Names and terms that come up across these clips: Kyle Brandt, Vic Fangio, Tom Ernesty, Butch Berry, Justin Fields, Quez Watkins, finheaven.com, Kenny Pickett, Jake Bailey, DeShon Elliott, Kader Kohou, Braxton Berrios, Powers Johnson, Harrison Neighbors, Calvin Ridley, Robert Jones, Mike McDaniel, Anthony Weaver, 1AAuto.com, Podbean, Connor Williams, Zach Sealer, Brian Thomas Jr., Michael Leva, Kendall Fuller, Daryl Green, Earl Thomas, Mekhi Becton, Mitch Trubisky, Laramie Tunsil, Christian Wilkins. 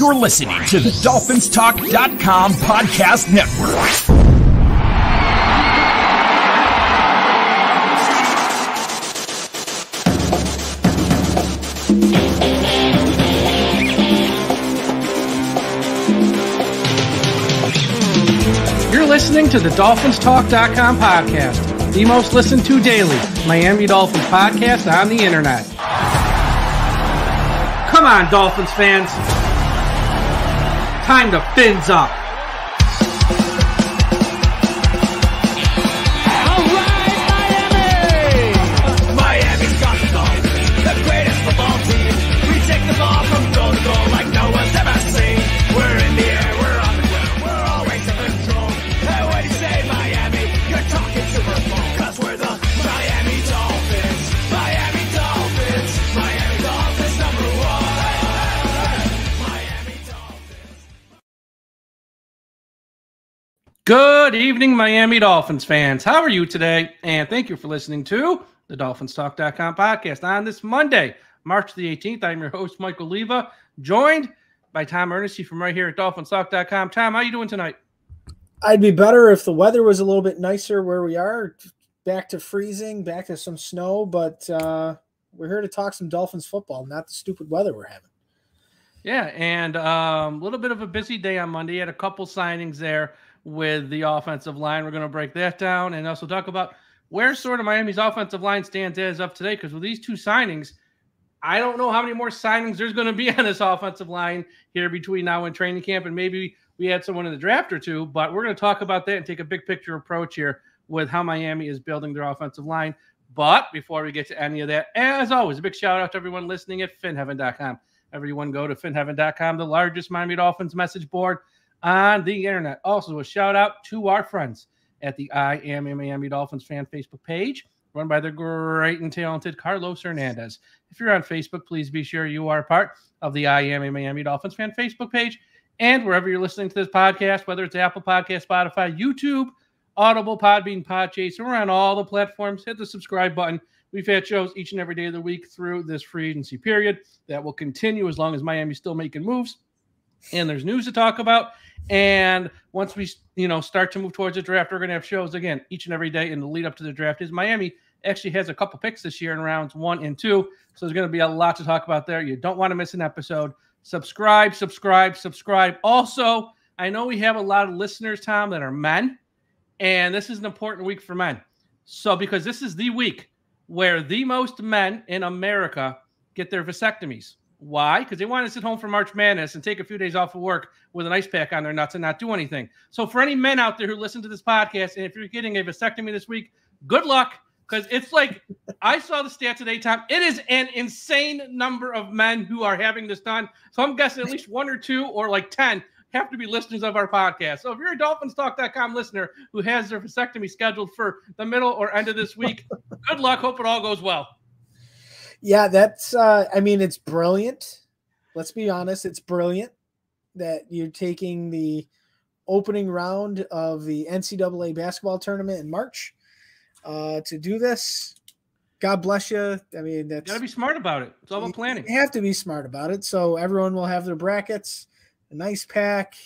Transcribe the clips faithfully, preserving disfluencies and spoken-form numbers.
You're listening to the Dolphins Talk dot com podcast network. Listening to the Dolphins Talk dot com podcast, the most listened to daily Miami Dolphins podcast on the internet. Come on, Dolphins fans. Time to fins up. Good evening, Miami Dolphins fans. How are you today? And thank you for listening to the Dolphins Talk dot com podcast on this Monday, March the eighteenth. I'm your host, Michael Leva, joined by Tom Ernesty from right here at Dolphins Talk dot com. Tom, how are you doing tonight? I'd be better if the weather was a little bit nicer where we are. Back to freezing, back to some snow, but uh, we're here to talk some Dolphins football, not the stupid weather we're having. Yeah, and a um, little bit of a busy day on Monday. You had a couple signings there with the offensive line. We're going to break that down and also talk about where sort of Miami's offensive line stands as of today, because with these two signings, I don't know how many more signings there's going to be on this offensive line here between now and training camp, and maybe we had someone in the draft or two, but we're going to talk about that and take a big picture approach here with how Miami is building their offensive line. But before we get to any of that, as always, a big shout out to everyone listening at fin heaven dot com. Everyone go to fin heaven dot com, the largest Miami Dolphins message board on the internet. Also, a shout out to our friends at the I Am a Miami Dolphins fan Facebook page, run by the great and talented Carlos Hernandez. If you're on Facebook, please be sure you are part of the I Am a Miami Dolphins fan Facebook page. And wherever you're listening to this podcast, whether it's Apple Podcasts, Spotify, YouTube, Audible, Podbean, Podchaser, we're on all the platforms. Hit the subscribe button. We've had shows each and every day of the week through this free agency period. That will continue as long as Miami's still making moves and there's news to talk about. And once we, you know, start to move towards the draft, we're going to have shows again each and every day in the lead up to the draft. Is Miami actually has a couple picks this year in rounds one and two, so there's going to be a lot to talk about there. You don't want to miss an episode. Subscribe, subscribe, subscribe. Also, I know we have a lot of listeners, Tom, that are men, and this is an important week for men. So because this is the week where the most men in America get their vasectomies. Why? Because they want to sit home for March Madness and take a few days off of work with an ice pack on their nuts and not do anything. So for any men out there who listen to this podcast, and if you're getting a vasectomy this week, good luck, because it's like I saw the stat today, Tom. It is an insane number of men who are having this done. So I'm guessing at least one or two or like ten have to be listeners of our podcast. So if you're a Dolphins Talk dot com listener who has their vasectomy scheduled for the middle or end of this week, good luck. Hope it all goes well. Yeah, that's, uh, I mean, it's brilliant. Let's be honest. It's brilliant that you're taking the opening round of the N C double A basketball tournament in March uh, to do this. God bless you. I mean, that's. You got to be smart about it. It's all about planning. You have to be smart about it. So everyone will have their brackets, a nice pack,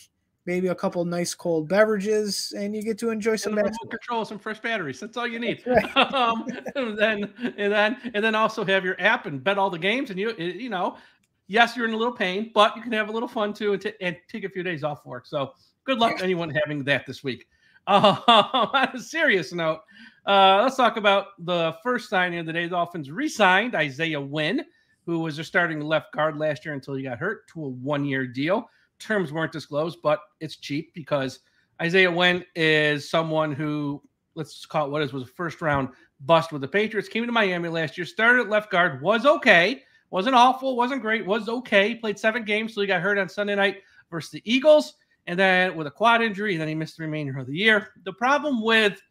maybe a couple nice cold beverages, and you get to enjoy some remote control, some fresh batteries. That's all you need. Right. um, and then, and then, and then also have your app and bet all the games. And you, you know, yes, you're in a little pain, but you can have a little fun too, and, t and take a few days off work. So good luck to anyone having that this week. Uh, on a serious note, uh, let's talk about the first signing of the day. The Dolphins re-signed Isaiah Wynn, who was their starting left guard last year until he got hurt, to a one-year deal. Terms weren't disclosed, but it's cheap because Isaiah Wynn is someone who, let's call it what it was, a first-round bust with the Patriots. Came to Miami last year, started at left guard, was okay, wasn't awful, wasn't great, was okay. Played seven games, so he got hurt on Sunday night versus the Eagles, and then with a quad injury, and then he missed the remainder of the year. The problem with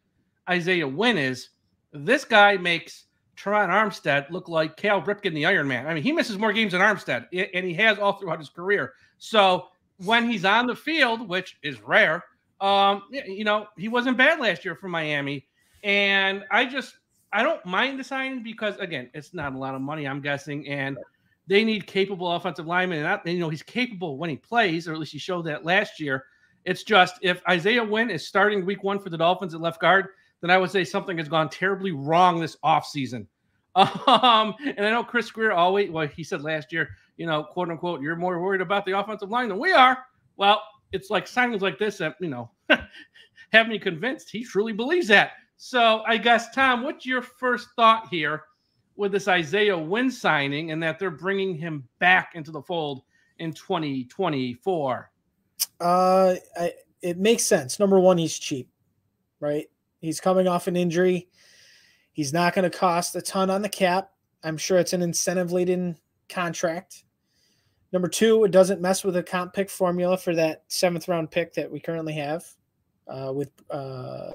Isaiah Wynn is this guy makes Terron Armstead look like Cal Ripken, the Iron Man. I mean, he misses more games than Armstead, and he has all throughout his career. So when he's on the field, which is rare, um, you know, he wasn't bad last year for Miami. And I just, I don't mind the signing because, again, it's not a lot of money, I'm guessing. And They need capable offensive linemen. And, I, and, you know, he's capable when he plays, or at least he showed that last year. It's just if Isaiah Wynn is starting week one for the Dolphins at left guard, then I would say something has gone terribly wrong this offseason. Um, and I know Chris Grier always, well, he said last year, you know, quote unquote, you're more worried about the offensive line than we are. Well, it's like signings like this that, you know, have me convinced he truly believes that. So I guess, Tom, what's your first thought here with this Isaiah Wynn signing and that they're bringing him back into the fold in twenty twenty-four? Uh, I, it makes sense. Number one, he's cheap, right? He's coming off an injury. He's not going to cost a ton on the cap. I'm sure it's an incentive-laden contract. Number two, it doesn't mess with the comp pick formula for that seventh round pick that we currently have uh, with uh,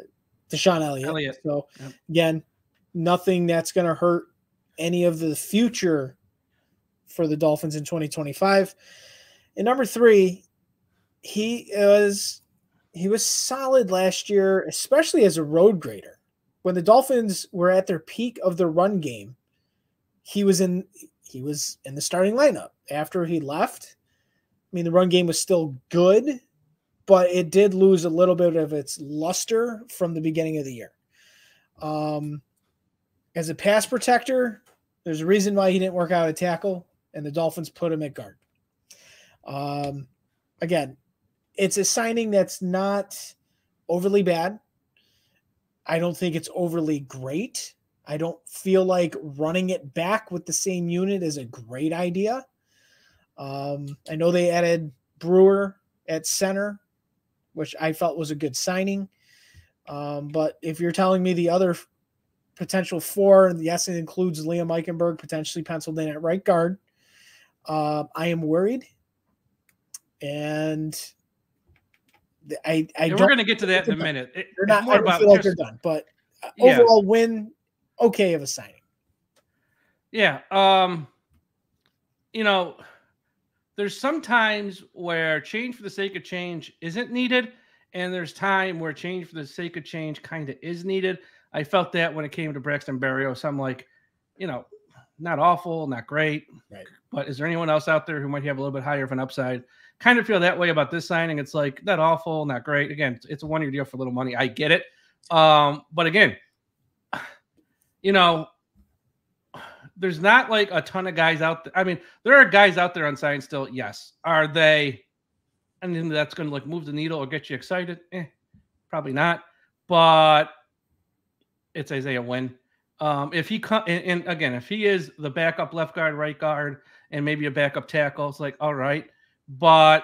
DeShon Elliott. Elliott. So yep. Again, nothing that's going to hurt any of the future for the Dolphins in twenty twenty-five. And number three, He was he was solid last year, especially as a road grader. When the Dolphins were at their peak of their run game, he was in he was in the starting lineup. After he left, I mean, the run game was still good, but it did lose a little bit of its luster from the beginning of the year. Um, as a pass protector, there's a reason why he didn't work out a tackle, and the Dolphins put him at guard. Um, again. It's a signing that's not overly bad. I don't think it's overly great. I don't feel like running it back with the same unit is a great idea. Um, I know they added Brewer at center, which I felt was a good signing. Um, but if you're telling me the other potential four, yes, it includes Liam Eichenberg potentially penciled in at right guard. Uh, I am worried. And... I, I and we're going to get to that in a minute. It, they're not, more I don't about feel like they're done, but yeah. Overall win, okay of a signing. Yeah. Um, you know, there's some times where change for the sake of change isn't needed, and there's time where change for the sake of change kind of is needed. I felt that when it came to Braxton Berrios. I'm like, you know, not awful, not great, right. But is there anyone else out there who might have a little bit higher of an upside? Kind of feel that way about this signing. It's like not awful, not great. Again, it's a one-year deal for little money. I get it. Um, but again, you know, there's not like a ton of guys out there. I mean, there are guys out there on sign still. Yes. Are they anything that's going to like move the needle or get you excited? Eh, probably not. But it's Isaiah Wynn. Um, if he come and, and again, if he is the backup left guard, right guard, and maybe a backup tackle, it's like, all right. But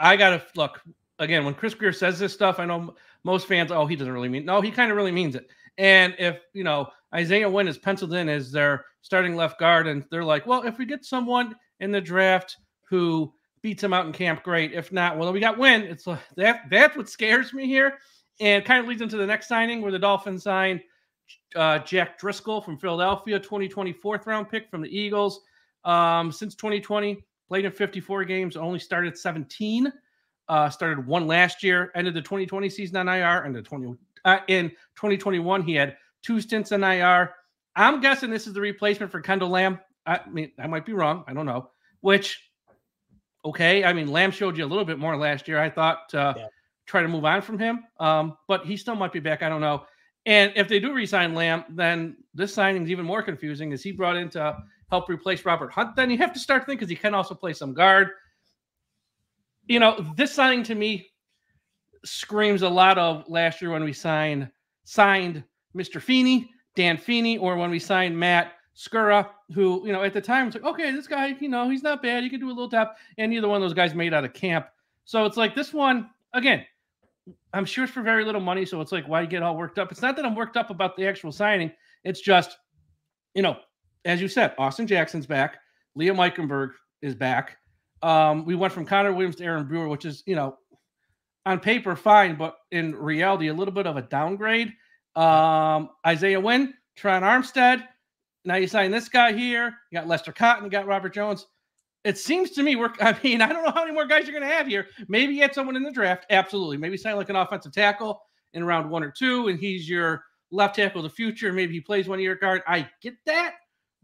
I got to look again, when Chris Grier says this stuff, I know most fans, oh, he doesn't really mean, no, he kind of really means it. And if, you know, Isaiah Wynn is penciled in as their starting left guard and they're like, well, if we get someone in the draft who beats him out in camp, great. If not, well, we got Wynn. It's like that, that's what scares me here. And kind of leads into the next signing where the Dolphins signed uh, Jack Driscoll from Philadelphia, twenty twenty fourth round pick from the Eagles. Um, since twenty twenty, played in fifty-four games, only started seventeen, uh, started one last year, ended the twenty twenty season on I R, and the twenty, uh, in twenty twenty-one he had two stints on I R. I'm guessing this is the replacement for Kendall Lamb. I mean, I might be wrong. I don't know. Which, okay, I mean, Lamb showed you a little bit more last year, I thought, uh, yeah. Try to move on from him, um, but he still might be back. I don't know. And if they do re-sign Lamb, then this signing is even more confusing as he brought into – help replace Robert Hunt, then you have to start thinking because he can also play some guard. You know, this signing to me screams a lot of last year when we signed signed Mister Feeney, Dan Feeney, or when we signed Matt Skura, who, you know, at the time it's like, okay, this guy, you know, he's not bad. He can do a little tap. And neither one of those guys made out of camp. So it's like this one, again, I'm sure it's for very little money. So it's like, why get all worked up? It's not that I'm worked up about the actual signing. It's just, you know, as you said, Austin Jackson's back. Liam Eichenberg is back. Um, we went from Connor Williams to Aaron Brewer, which is, you know, on paper, fine, but in reality, a little bit of a downgrade. Um, Isaiah Wynn, Terron Armstead. Now you sign this guy here. You got Lester Cotton. You got Robert Jones. It seems to me, we're, I mean, I don't know how many more guys you're going to have here. Maybe you had someone in the draft. Absolutely. Maybe sign like an offensive tackle in round one or two, and he's your left tackle of the future. Maybe he plays one year guard. I get that.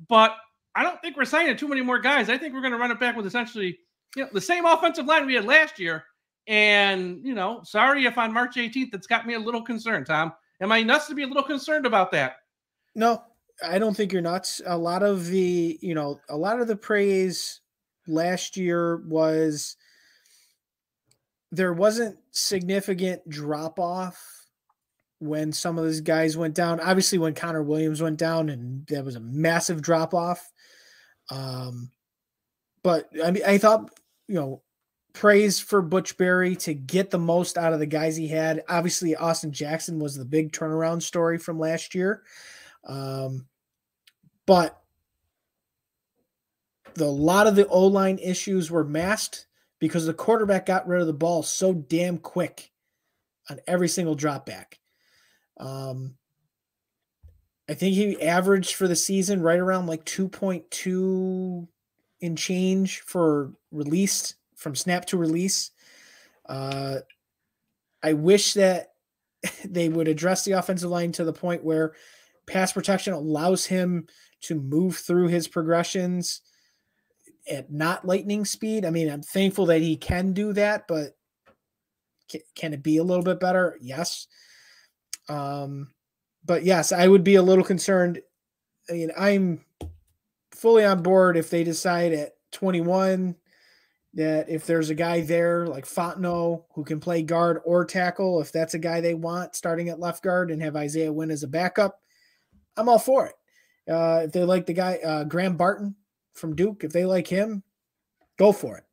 But I don't think we're signing too many more guys. I think we're going to run it back with essentially, you know, the same offensive line we had last year. And, you know, sorry if on March eighteenth, that's got me a little concerned, Tom. Am I nuts to be a little concerned about that? No, I don't think you're nuts. A lot of the, you know, a lot of the praise last year was there wasn't significant drop off when some of those guys went down. Obviously when Connor Williams went down, and that was a massive drop off. Um, but I mean, I thought, you know, praise for Butch Berry to get the most out of the guys he had. Obviously Austin Jackson was the big turnaround story from last year. Um, but the, a lot of the O-line issues were masked because the quarterback got rid of the ball so damn quick on every single drop back. Um, I think he averaged for the season right around like two point two in change for released from snap to release. Uh, I wish that they would address the offensive line to the point where pass protection allows him to move through his progressions at not lightning speed. I mean, I'm thankful that he can do that, but can it be a little bit better? Yes. Um, but yes, I would be a little concerned. I mean, I'm fully on board if they decide at twenty-one that if there's a guy there like Fontenot who can play guard or tackle, if that's a guy they want starting at left guard and have Isaiah Wynn as a backup, I'm all for it. Uh, if they like the guy, uh, Graham Barton from Duke, if they like him, go for it.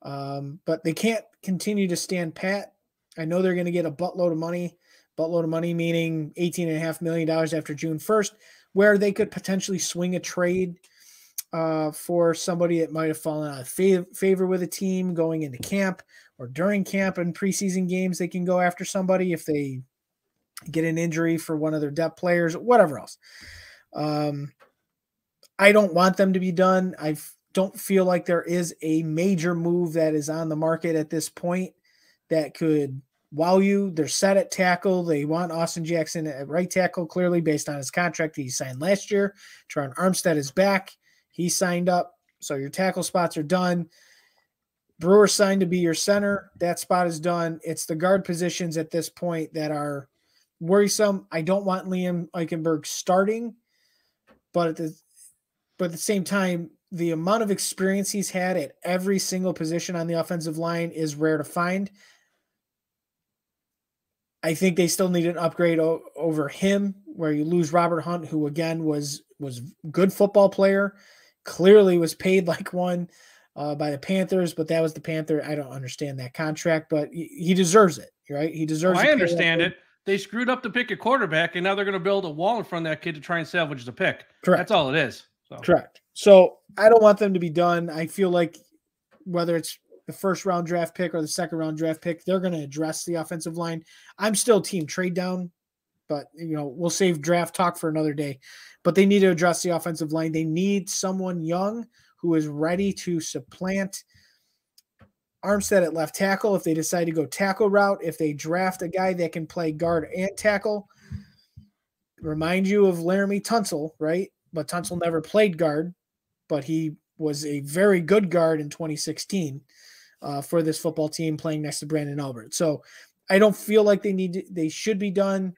Um, but they can't continue to stand pat. I know they're going to get a buttload of money. Buttload of money, meaning eighteen and a half million dollars after June first, where they could potentially swing a trade uh, for somebody that might have fallen out of fav favor with a team going into camp or during camp and preseason games. They can go after somebody if they get an injury for one of their depth players, whatever else. Um, I don't want them to be done. I don't feel like there is a major move that is on the market at this point that could – While you, they're set at tackle. They want Austin Jackson at right tackle, clearly based on his contract that he signed last year. Terron Armstead is back. He signed up. So your tackle spots are done. Brewer signed to be your center. That spot is done. It's the guard positions at this point that are worrisome. I don't want Liam Eichenberg starting, but at the, but at the same time, the amount of experience he's had at every single position on the offensive line is rare to find. I think they still need an upgrade over him, where you lose Robert Hunt, who again was was good football player, clearly was paid like one uh, by the Panthers, but that was the Panther. I don't understand that contract, but he, he deserves it, right? He deserves. Oh, I understand it. They screwed up to pick a quarterback, and now they're going to build a wall in front of that kid to try and salvage the pick. Correct. That's all it is. So. Correct. So I don't want them to be done. I feel like whether it's the first round draft pick or the second round draft pick, they're going to address the offensive line. I'm still team trade down, but you know, we'll save draft talk for another day, but they need to address the offensive line. They need someone young who is ready to supplant Armstead at left tackle. If they decide to go tackle route, if they draft a guy that can play guard and tackle, remind you of Laramie Tunsil, right? But Tunsil never played guard, but he was a very good guard in twenty sixteen. Uh, for this football team playing next to Brandon Albert. So I don't feel like they need to, they should be done,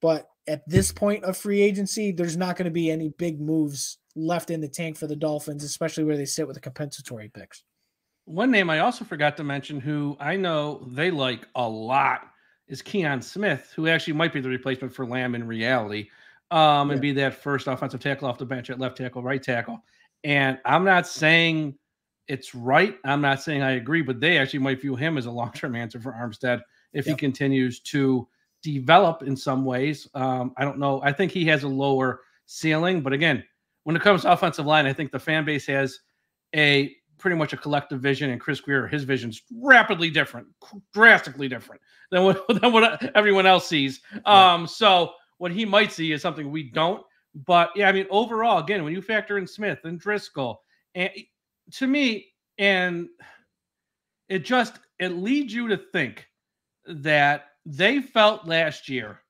but at this point of free agency, there's not going to be any big moves left in the tank for the Dolphins, especially where they sit with the compensatory picks. One name I also forgot to mention who I know they like a lot is Keon Smith, who actually might be the replacement for Lamb in reality um, and yeah. be that first offensive tackle off the bench at left tackle, right tackle. And I'm not saying it's right. I'm not saying I agree, but they actually might view him as a long-term answer for Armstead if yep. he continues to develop in some ways. Um, I don't know. I think he has a lower ceiling, but again, when it comes to offensive line, I think the fan base has a pretty much a collective vision, and Chris Grier, his vision's rapidly different, drastically different than what, than what everyone else sees. Um, yeah. So what he might see is something we don't, but yeah, I mean, overall, again, when you factor in Smith and Driscoll and to me, and it just, it leads you to think that they felt last year,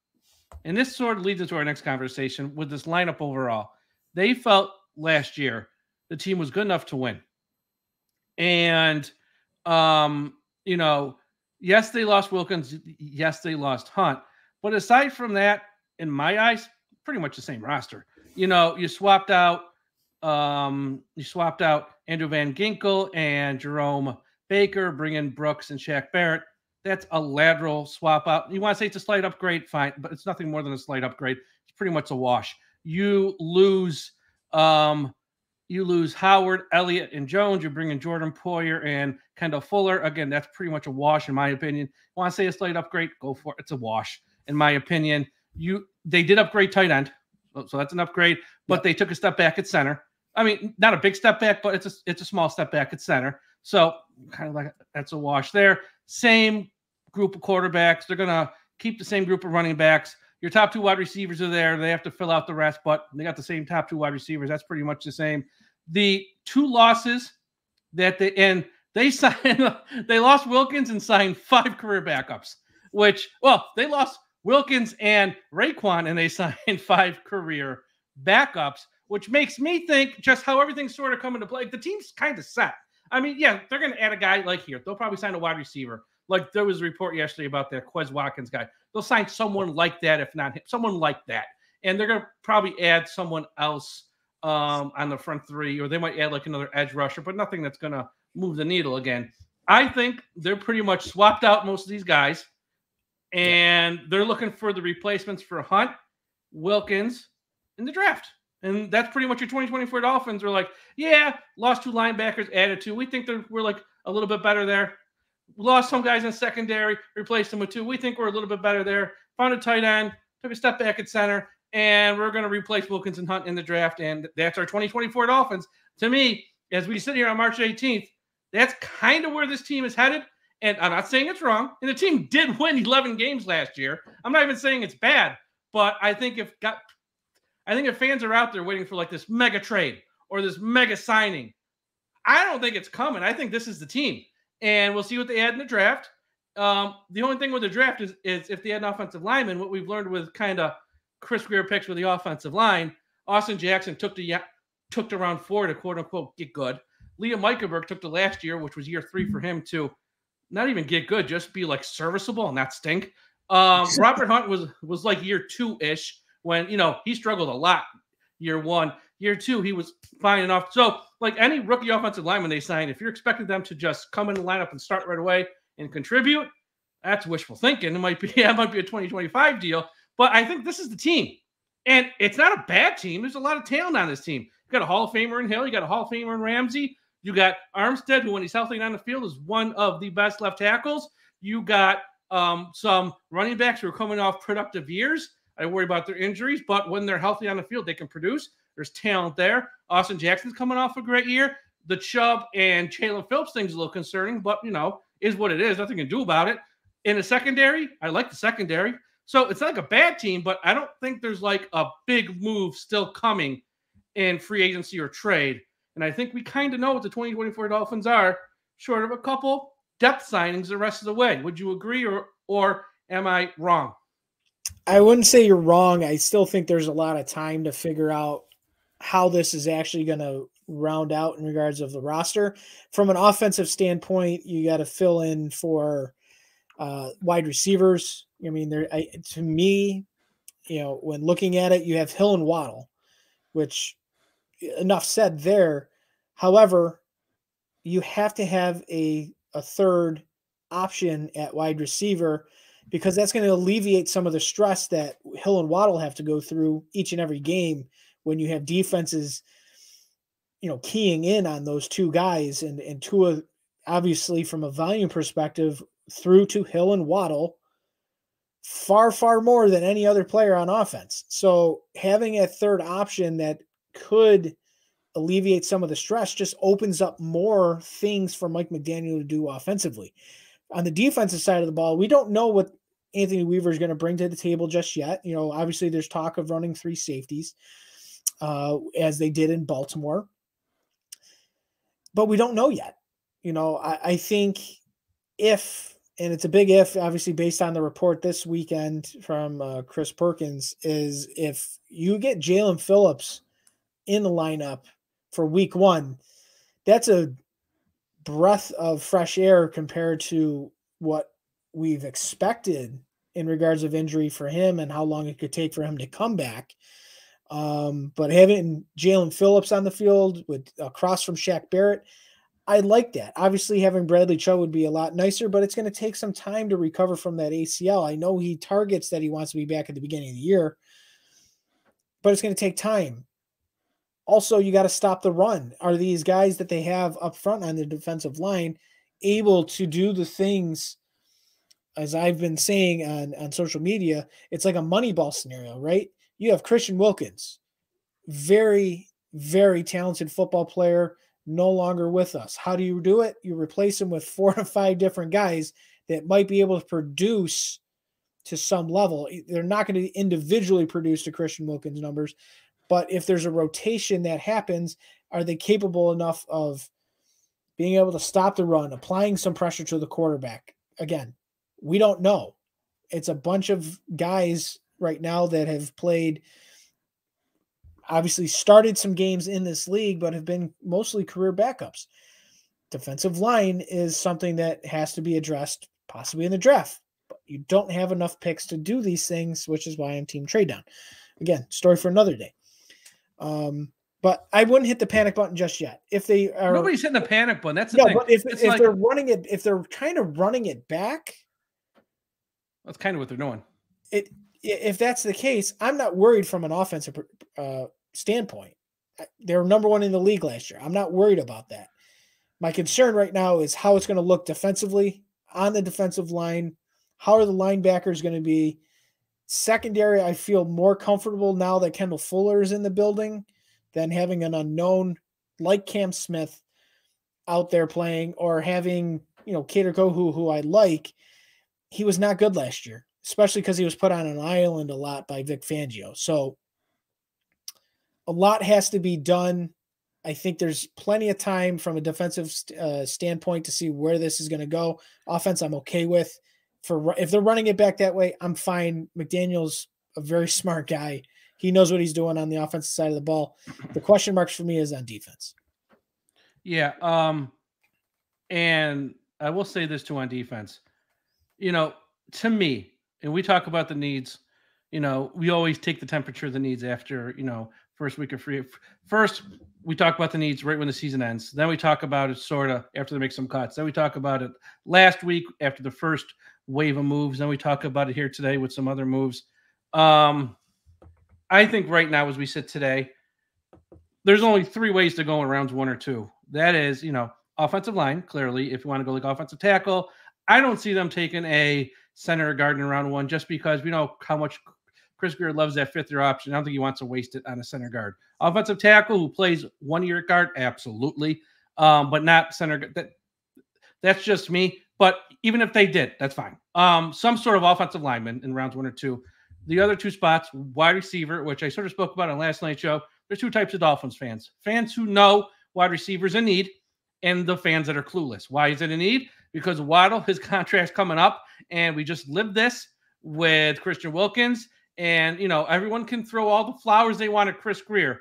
and this sort of leads into our next conversation with this lineup overall, they felt last year, the team was good enough to win. And, um, you know, yes, they lost Wilkins. Yes, they lost Hunt. But aside from that, in my eyes, pretty much the same roster. You know, you swapped out um, you swapped out Andrew Van Ginkel and Jerome Baker, bring in Brooks and Shaq Barrett. That's a lateral swap out. You want to say it's a slight upgrade? Fine, but it's nothing more than a slight upgrade. It's pretty much a wash. You lose um, you lose Howard, Elliott, and Jones. You bring in Jordan Poyer and Kendall Fuller. Again, that's pretty much a wash in my opinion. You want to say a slight upgrade? Go for it. It's a wash in my opinion. You they did upgrade tight end, so that's an upgrade, but they took a step back at center. I mean, not a big step back, but it's a, it's a small step back at center. So kind of like that's a wash there. Same group of quarterbacks. They're going to keep the same group of running backs. Your top two wide receivers are there. They have to fill out the rest, but they got the same top two wide receivers. That's pretty much the same. The two losses that they – and they signed – they lost Wilkins and signed five career backups, which – well, they lost – Wilkins and Raekwon, and they signed five career backups, which makes me think just how everything's sort of coming to play. The team's kind of set. I mean, yeah, they're going to add a guy like here. They'll probably sign a wide receiver. Like there was a report yesterday about that Quez Watkins guy. They'll sign someone like that, if not him, someone like that. And they're going to probably add someone else um, on the front three, or they might add like another edge rusher, but nothing that's going to move the needle again. I think they're pretty much swapped out most of these guys. And they're looking for the replacements for Hunt, Wilkins, in the draft. And that's pretty much your twenty twenty-four Dolphins. Are like, yeah, lost two linebackers, added two. We think they're, we're like a little bit better there. Lost some guys in secondary, replaced them with two. We think we're a little bit better there. Found a tight end, took a step back at center, and we're going to replace Wilkins and Hunt in the draft. And that's our twenty twenty-four Dolphins. To me, as we sit here on March eighteenth, that's kind of where this team is headed. And I'm not saying it's wrong. And the team did win eleven games last year. I'm not even saying it's bad, but I think if got, I think if fans are out there waiting for like this mega trade or this mega signing, I don't think it's coming. I think this is the team, and we'll see what they add in the draft. Um, the only thing with the draft is, is if they add an offensive lineman, what we've learned with kind of Chris Grier picks with the offensive line, Austin Jackson took the took to round four to quote unquote get good. Liam Eichenberg took the last year, which was year three for him to. Not even get good, just be like serviceable and not stink. Um, Robert Hunt was was like year two-ish when, you know, he struggled a lot year one. Year two, he was fine enough. So, like any rookie offensive lineman they sign, if you're expecting them to just come in the lineup and start right away and contribute, that's wishful thinking. It might be, yeah, it might be a twenty twenty-five deal, but I think this is the team. And it's not a bad team. There's a lot of talent on this team. You got a Hall of Famer in Hill. You got a Hall of Famer in Ramsey. You got Armstead, who when he's healthy and on the field is one of the best left tackles. You got um, some running backs who are coming off productive years. I worry about their injuries, but when they're healthy on the field, they can produce. There's talent there. Austin Jackson's coming off a great year. The Chubb and Jaylen Phillips thing's a little concerning, but, you know, is what it is. Nothing you can do about it. In the secondary, I like the secondary. So it's not like a bad team, but I don't think there's like a big move still coming in free agency or trade. And I think we kind of know what the twenty twenty-four Dolphins are, short of a couple depth signings the rest of the way. Would you agree, or or am I wrong? I wouldn't say you're wrong. I still think there's a lot of time to figure out how this is actually going to round out in regards of the roster. From an offensive standpoint, you got to fill in for uh, wide receivers. I mean, there I, to me, you know, when looking at it, you have Hill and Waddle, which – enough said there. However, you have to have a, a third option at wide receiver because that's going to alleviate some of the stress that Hill and Waddle have to go through each and every game when you have defenses, you know, keying in on those two guys. And, and Tua, obviously, from a volume perspective, threw to Hill and Waddle far, far more than any other player on offense. So having a third option that could alleviate some of the stress just opens up more things for Mike McDaniel to do offensively. On the defensive side of the ball, we don't know what Anthony Weaver is going to bring to the table just yet. You know, obviously there's talk of running three safeties uh, as they did in Baltimore, but we don't know yet. You know, I, I think if, and it's a big if, obviously based on the report this weekend from uh, Chris Perkins, is if you get Jalen Phillips in the lineup for week one, that's a breath of fresh air compared to what we've expected in regards of injury for him and how long it could take for him to come back. Um, but having Jaylen Phillips on the field with across from Shaq Barrett, I like that. Obviously having Bradley Chubb would be a lot nicer, but it's going to take some time to recover from that A C L. I know he targets that he wants to be back at the beginning of the year, but it's going to take time. Also, you got to stop the run. Are these guys that they have up front on the defensive line able to do the things, as I've been saying on, on social media, it's like a money ball scenario, right? You have Christian Wilkins, very, very talented football player, no longer with us. How do you do it? You replace him with four to five different guys that might be able to produce to some level. They're not going to individually produce to Christian Wilkins' numbers, but if there's a rotation that happens, are they capable enough of being able to stop the run, applying some pressure to the quarterback? Again, we don't know. It's a bunch of guys right now that have played, obviously started some games in this league, but have been mostly career backups. Defensive line is something that has to be addressed possibly in the draft, but you don't have enough picks to do these things, which is why I'm team trade down. Again, story for another day. Um, but I wouldn't hit the panic button just yet. If they are, nobody's hitting the panic button. That's the yeah, thing. But if, if like, they're running it, if they're kind of running it back, that's kind of what they're doing. It, if that's the case, I'm not worried from an offensive uh, standpoint. They were number one in the league last year. I'm not worried about that. My concern right now is how it's going to look defensively on the defensive line. How are the linebackers going to be? Secondary, I feel more comfortable now that Kendall Fuller is in the building than having an unknown like Cam Smith out there playing, or having, you know, Kader Kohou, who I like. He was not good last year, especially because he was put on an island a lot by Vic Fangio. So a lot has to be done. I think there's plenty of time from a defensive uh, standpoint to see where this is going to go. Offense, I'm okay with. For if they're running it back that way, I'm fine. McDaniel's a very smart guy. He knows what he's doing on the offensive side of the ball. The question marks for me is on defense. Yeah, um, and I will say this too on defense. You know, to me, and we talk about the needs, you know, we always take the temperature of the needs after, you know, first week of free. First, we talk about the needs right when the season ends. Then we talk about it sort of after they make some cuts. Then we talk about it last week after the first wave of moves. Then we talk about it here today with some other moves. Um, I think right now, as we sit today, there's only three ways to go in rounds one or two. That is, you know, offensive line, clearly, if you want to go like offensive tackle. I don't see them taking a center or guard in round one just because we know how much Chris Grier loves that fifth-year option. I don't think he wants to waste it on a center guard. Offensive tackle who plays one-year guard, absolutely, um, but not center guard. That, that's just me. But even if they did, that's fine. Um, some sort of offensive lineman in rounds one or two. The other two spots, wide receiver, which I sort of spoke about on last night's show. There's two types of Dolphins fans. Fans who know wide receivers in need, and the fans that are clueless. Why is it a need? Because Waddle, his contract's coming up, and we just lived this with Christian Wilkins. And, you know, everyone can throw all the flowers they want at Chris Grier.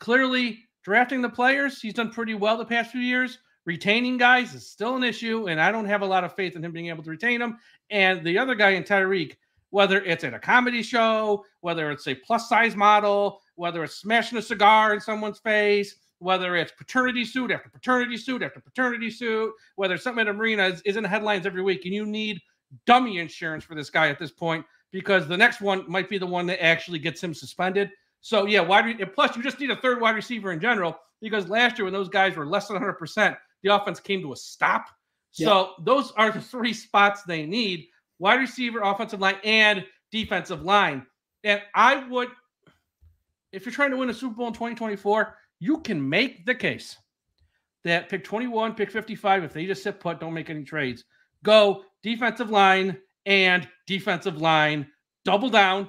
Clearly, drafting the players, he's done pretty well the past few years. Retaining guys is still an issue, and I don't have a lot of faith in him being able to retain them. And the other guy in Tyreek, whether it's at a comedy show, whether it's a plus-size model, whether it's smashing a cigar in someone's face, whether it's paternity suit after paternity suit after paternity suit, whether something at a marina is, is in the headlines every week, and you need dummy insurance for this guy at this point because the next one might be the one that actually gets him suspended. So, yeah, wide re- plus you just need a third wide receiver in general because last year when those guys were less than one hundred percent, the offense came to a stop. Yep. So those are the three spots they need, wide receiver, offensive line, and defensive line. And I would, if you're trying to win a Super Bowl in twenty twenty-four, you can make the case that pick twenty-one, pick fifty-five, if they just sit put, don't make any trades, go defensive line and defensive line, double down,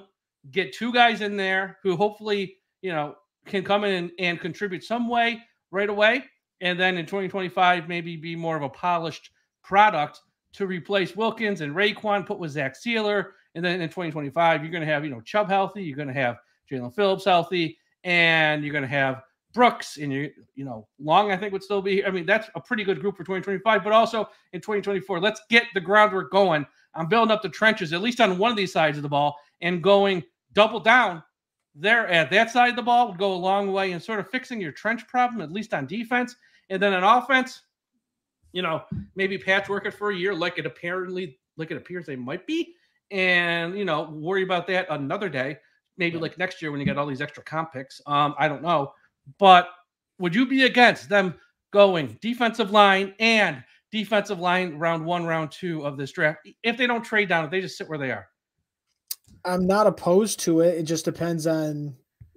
get two guys in there who hopefully, you know, can come in and, and contribute some way right away. And then in twenty twenty-five, maybe be more of a polished product to replace Wilkins and Raekwon, put with Zach Sealer. And then in twenty twenty-five, you're going to have, you know, Chubb healthy. You're going to have Jalen Phillips healthy. and you're going to have Brooks, and you you know, Long, I think, would still be here. I mean, that's a pretty good group for twenty twenty-five, but also in twenty twenty-four. Let's get the groundwork going. I'm building up the trenches, at least on one of these sides of the ball, and going double down there at that side of the ball would go a long way in sort of fixing your trench problem, at least on defense. And then on offense, you know, maybe patchwork it for a year, like it apparently, like it appears they might be, and, you know, worry about that another day, maybe like next year when you get all these extra comp picks. Um, I don't know. But would you be against them going defensive line and defensive line round one, round two of this draft if they don't trade down, if they just sit where they are? I'm not opposed to it. It just depends on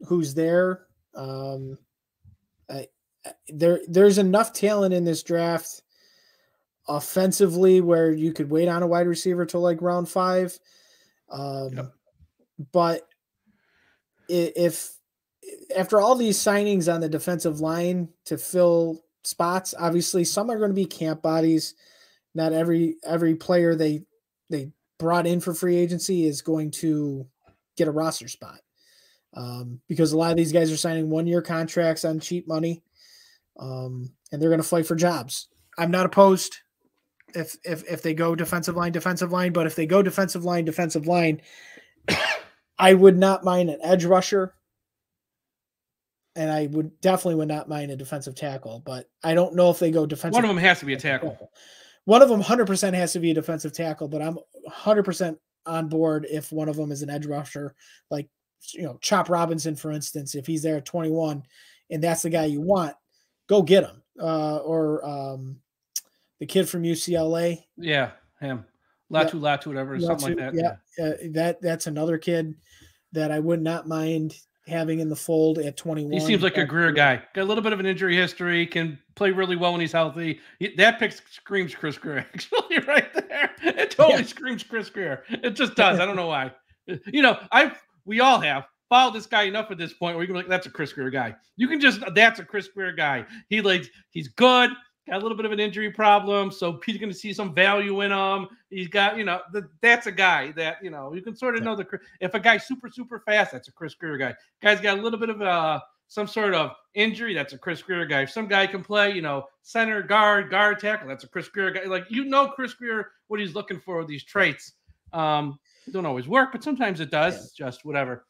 who's there. Um, I, there there's enough talent in this draft offensively where you could wait on a wide receiver till like round five. Um, yep. But if – after all these signings on the defensive line to fill spots, obviously some are going to be camp bodies. Not every every player they they brought in for free agency is going to get a roster spot, um, because a lot of these guys are signing one-year contracts on cheap money, um, and they're going to fight for jobs. I'm not opposed if if if they go defensive line, defensive line, but if they go defensive line, defensive line, I would not mind an edge rusher. And I would definitely would not mind a defensive tackle, but I don't know if they go defensive. One of them has to be a tackle. One of them one hundred percent has to be a defensive tackle, but I'm one hundred percent on board if one of them is an edge rusher, like, you know, Chop Robinson, for instance. If he's there at twenty-one and that's the guy you want, go get him. Uh, or um, the kid from U C L A. Yeah, him. Latu, yeah. Latu, whatever, Latu, something like that. Yeah, yeah. Uh, that that's another kid that I would not mind having in the fold at twenty-one. He seems like a Grier guy. Got a little bit of an injury history, can play really well when he's healthy. He, that pick screams Chris Grier, actually, right there. It totally yeah. screams Chris Grier. It just does. I don't know why. You know, I we all have followed this guy enough at this point where you can be like, that's a Chris Grier guy. You can just, that's a Chris Grier guy. He like, he's good, got a little bit of an injury problem, so Pete's going to see some value in him. He's got, you know, the, that's a guy that, you know, you can sort of know the – if a guy's super, super fast, that's a Chris Grier guy. Guy's got a little bit of uh, some sort of injury, that's a Chris Grier guy. If some guy can play, you know, center, guard, guard, tackle, that's a Chris Grier guy. Like, you know Chris Grier, what he's looking for with these traits. Um, don't always work, but sometimes it does. It's just whatever.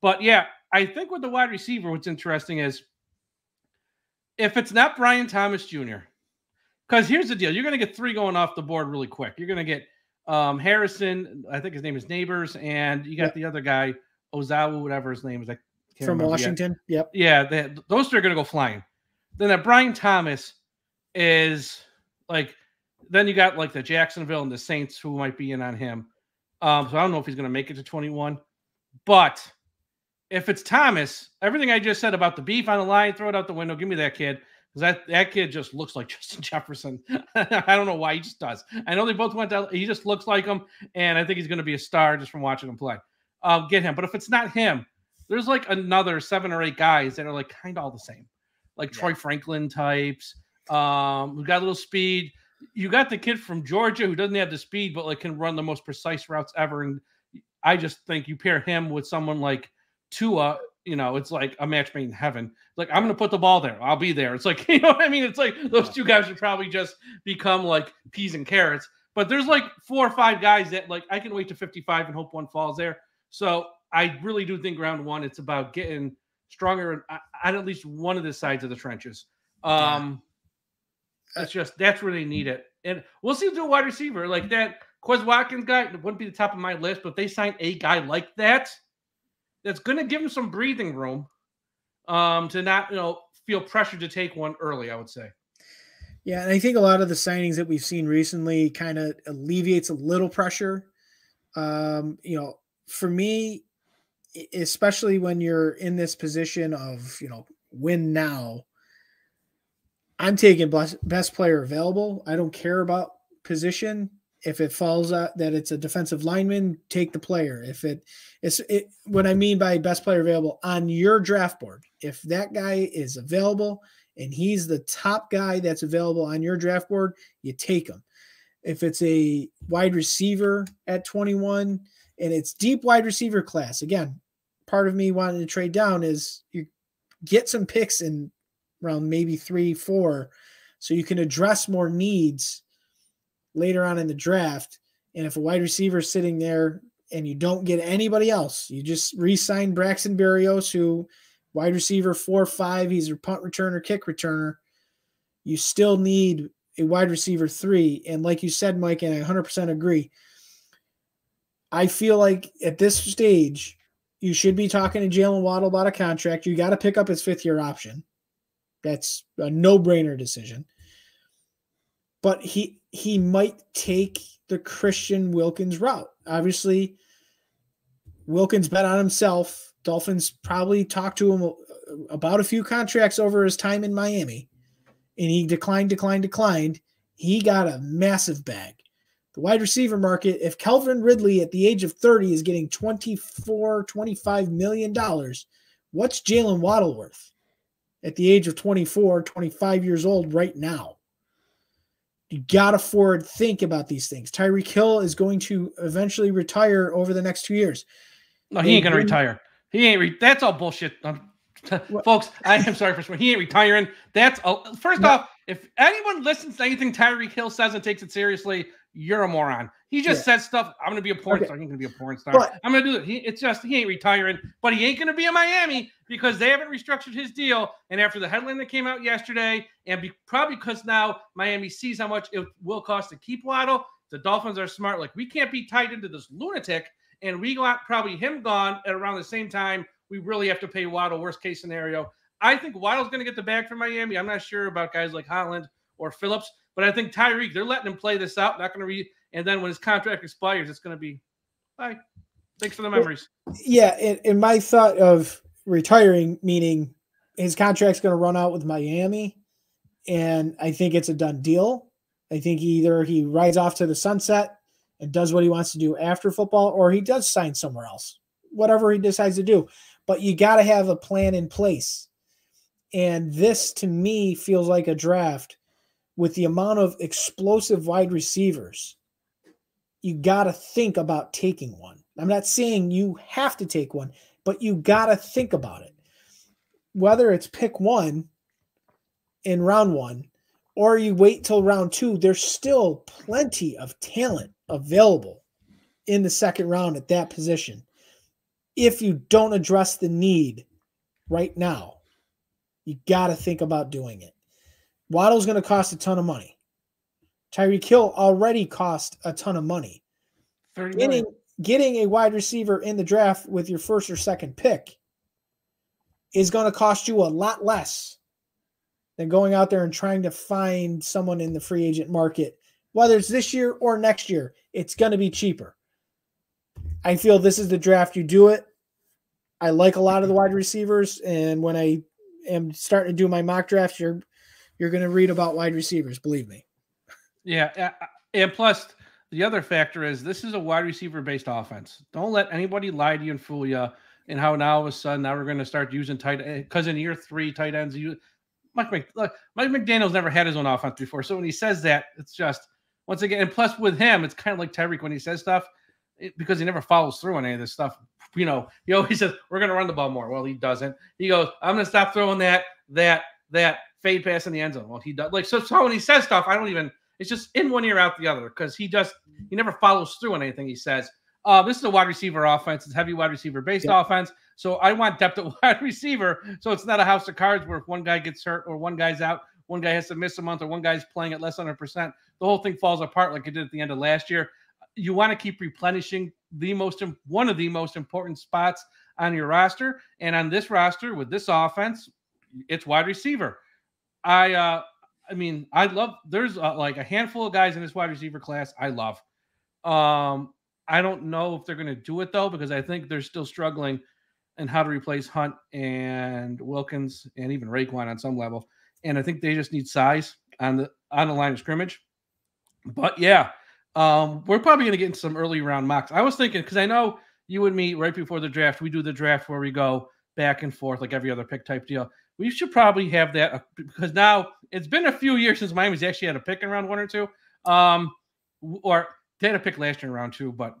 But, yeah, I think with the wide receiver, what's interesting is if it's not Brian Thomas Junior, because here's the deal. You're going to get three going off the board really quick. You're going to get um, Harrison, I think his name is Neighbors, and you got yep. the other guy, Ozawu, whatever his name is. I can't From Washington? Yet. Yep. Yeah, they, those two are going to go flying. Then that Brian Thomas is like – then you got like the Jacksonville and the Saints who might be in on him. Um, so I don't know if he's going to make it to twenty-one. But if it's Thomas, everything I just said about the beef on the line, throw it out the window, give me that kid. Because that, that kid just looks like Justin Jefferson. I don't know why. He just does. I know they both went down. He just looks like him, and I think he's going to be a star just from watching him play. Um, get him. But if it's not him, there's like another seven or eight guys that are like kind of all the same, like yeah. Troy Franklin types. Um, who got a little speed. You got the kid from Georgia who doesn't have the speed but like can run the most precise routes ever, and I just think you pair him with someone like Tua – you know, it's like a match made in heaven. Like, I'm going to put the ball there. I'll be there. It's like, you know what I mean? It's like those two guys would probably just become like peas and carrots. But there's like four or five guys that like I can wait to fifty-five and hope one falls there. So I really do think round one, it's about getting stronger on at least one of the sides of the trenches. Um, that's just, that's where they need it. And we'll see if they're a wide receiver like that. Quez Watkins guy wouldn't be the top of my list, but if they sign a guy like that, that's going to give him some breathing room um, to not, you know, feel pressure to take one early, I would say. Yeah, and I think a lot of the signings that we've seen recently kind of alleviates a little pressure. Um, you know, for me, especially when you're in this position of, you know, win now, I'm taking best player available. I don't care about position. If it falls out that it's a defensive lineman, take the player. If it is it, what I mean by best player available on your draft board, if that guy is available and he's the top guy that's available on your draft board, you take him. If it's a wide receiver at twenty-one and it's deep wide receiver class, again, part of me wanting to trade down is you're get some picks in round maybe three, four, so you can address more needs later on in the draft. And if a wide receiver is sitting there and you don't get anybody else, you just re-sign Braxton Berrios, who wide receiver four or five, he's a punt returner, kick returner. You still need a wide receiver three. And like you said, Mike, and I one hundred percent agree, I feel like at this stage, you should be talking to Jalen Waddle about a contract. You got to pick up his fifth-year option. That's a no-brainer decision. But he he might take the Christian Wilkins route. Obviously, Wilkins bet on himself. Dolphins probably talked to him about a few contracts over his time in Miami, and he declined, declined, declined. He got a massive bag. The wide receiver market, if Calvin Ridley at the age of thirty is getting twenty-four, twenty-five million dollars, what's Jalen Waddle worth at the age of twenty-four, twenty-five years old right now? You got to forward think about these things. Tyreek Hill is going to eventually retire over the next two years. No, he ain't going to retire. He ain't. Re that's all bullshit. Um, folks, I am sorry for swearing. He ain't retiring. That's all. First no. off, if anyone listens to anything Tyreek Hill says and takes it seriously, you're a moron. He just yeah. says stuff. I'm going to be a porn okay. star. I'm going to be a porn star. But I'm going to do it. He, it's just he ain't retiring, but he ain't going to be in Miami because they haven't restructured his deal. And after the headline that came out yesterday, and be, probably because now Miami sees how much it will cost to keep Waddle, the Dolphins are smart. Like, we can't be tied into this lunatic, and we got probably him gone at around the same time. We really have to pay Waddle, worst case scenario. I think Waddle's going to get the bag from Miami. I'm not sure about guys like Holland or Phillips. But I think Tyreek, they're letting him play this out, not going to read. And then when his contract expires, it's going to be, bye. Thanks for the memories. Yeah, and, and my thought of retiring, meaning his contract's going to run out with Miami, and I think it's a done deal. I think either he rides off to the sunset and does what he wants to do after football, or he does sign somewhere else, whatever he decides to do. But you got to have a plan in place. And this, to me, feels like a draft. With the amount of explosive wide receivers, you got to think about taking one. I'm not saying you have to take one, but you got to think about it. Whether it's pick one in round one or you wait till round two, there's still plenty of talent available in the second round at that position. If you don't address the need right now, you got to think about doing it. Waddle's going to cost a ton of money. Tyreek Hill already cost a ton of money. Getting, getting a wide receiver in the draft with your first or second pick is going to cost you a lot less than going out there and trying to find someone in the free agent market. Whether it's this year or next year, it's going to be cheaper. I feel this is the draft you do it. I like a lot of the wide receivers, and when I am starting to do my mock drafts, you're You're going to read about wide receivers, believe me. Yeah, and plus the other factor is this is a wide receiver-based offense. Don't let anybody lie to you and fool you. And how now all of a sudden now we're going to start using tight end because in year three tight ends. You, Mike, Mc, look, Mike McDaniel's never had his own offense before, so when he says that, it's just once again. And plus with him, it's kind of like Tyreek when he says stuff it, because he never follows through on any of this stuff. You know, he always says we're going to run the ball more. Well, he doesn't. He goes, I'm going to stop throwing that, that, that. Fade pass in the end zone. Well, he does. Like, so, so when he says stuff, I don't even, it's just in one ear, out the other, because he just, he never follows through on anything he says. Uh, this is a wide receiver offense. It's heavy wide receiver-based yep. offense. So I want depth at wide receiver. So it's not a house of cards where if one guy gets hurt or one guy's out, one guy has to miss a month or one guy's playing at less than one hundred percent, the whole thing falls apart like it did at the end of last year. You want to keep replenishing the most, one of the most important spots on your roster. And on this roster with this offense, it's wide receiver. I, uh, I mean, I love, there's uh, like a handful of guys in this wide receiver class I love. Um, I don't know if they're going to do it though, because I think they're still struggling in how to replace Hunt and Wilkins and even Raekwon on some level. And I think they just need size on the, on the line of scrimmage. But yeah, um, we're probably going to get into some early round mocks. I was thinking, cause I know you and me right before the draft, we do the draft where we go back and forth, like every other pick type deal. We should probably have that because now it's been a few years since Miami's actually had a pick in round one or two. Um, or they had a pick last year in round two, but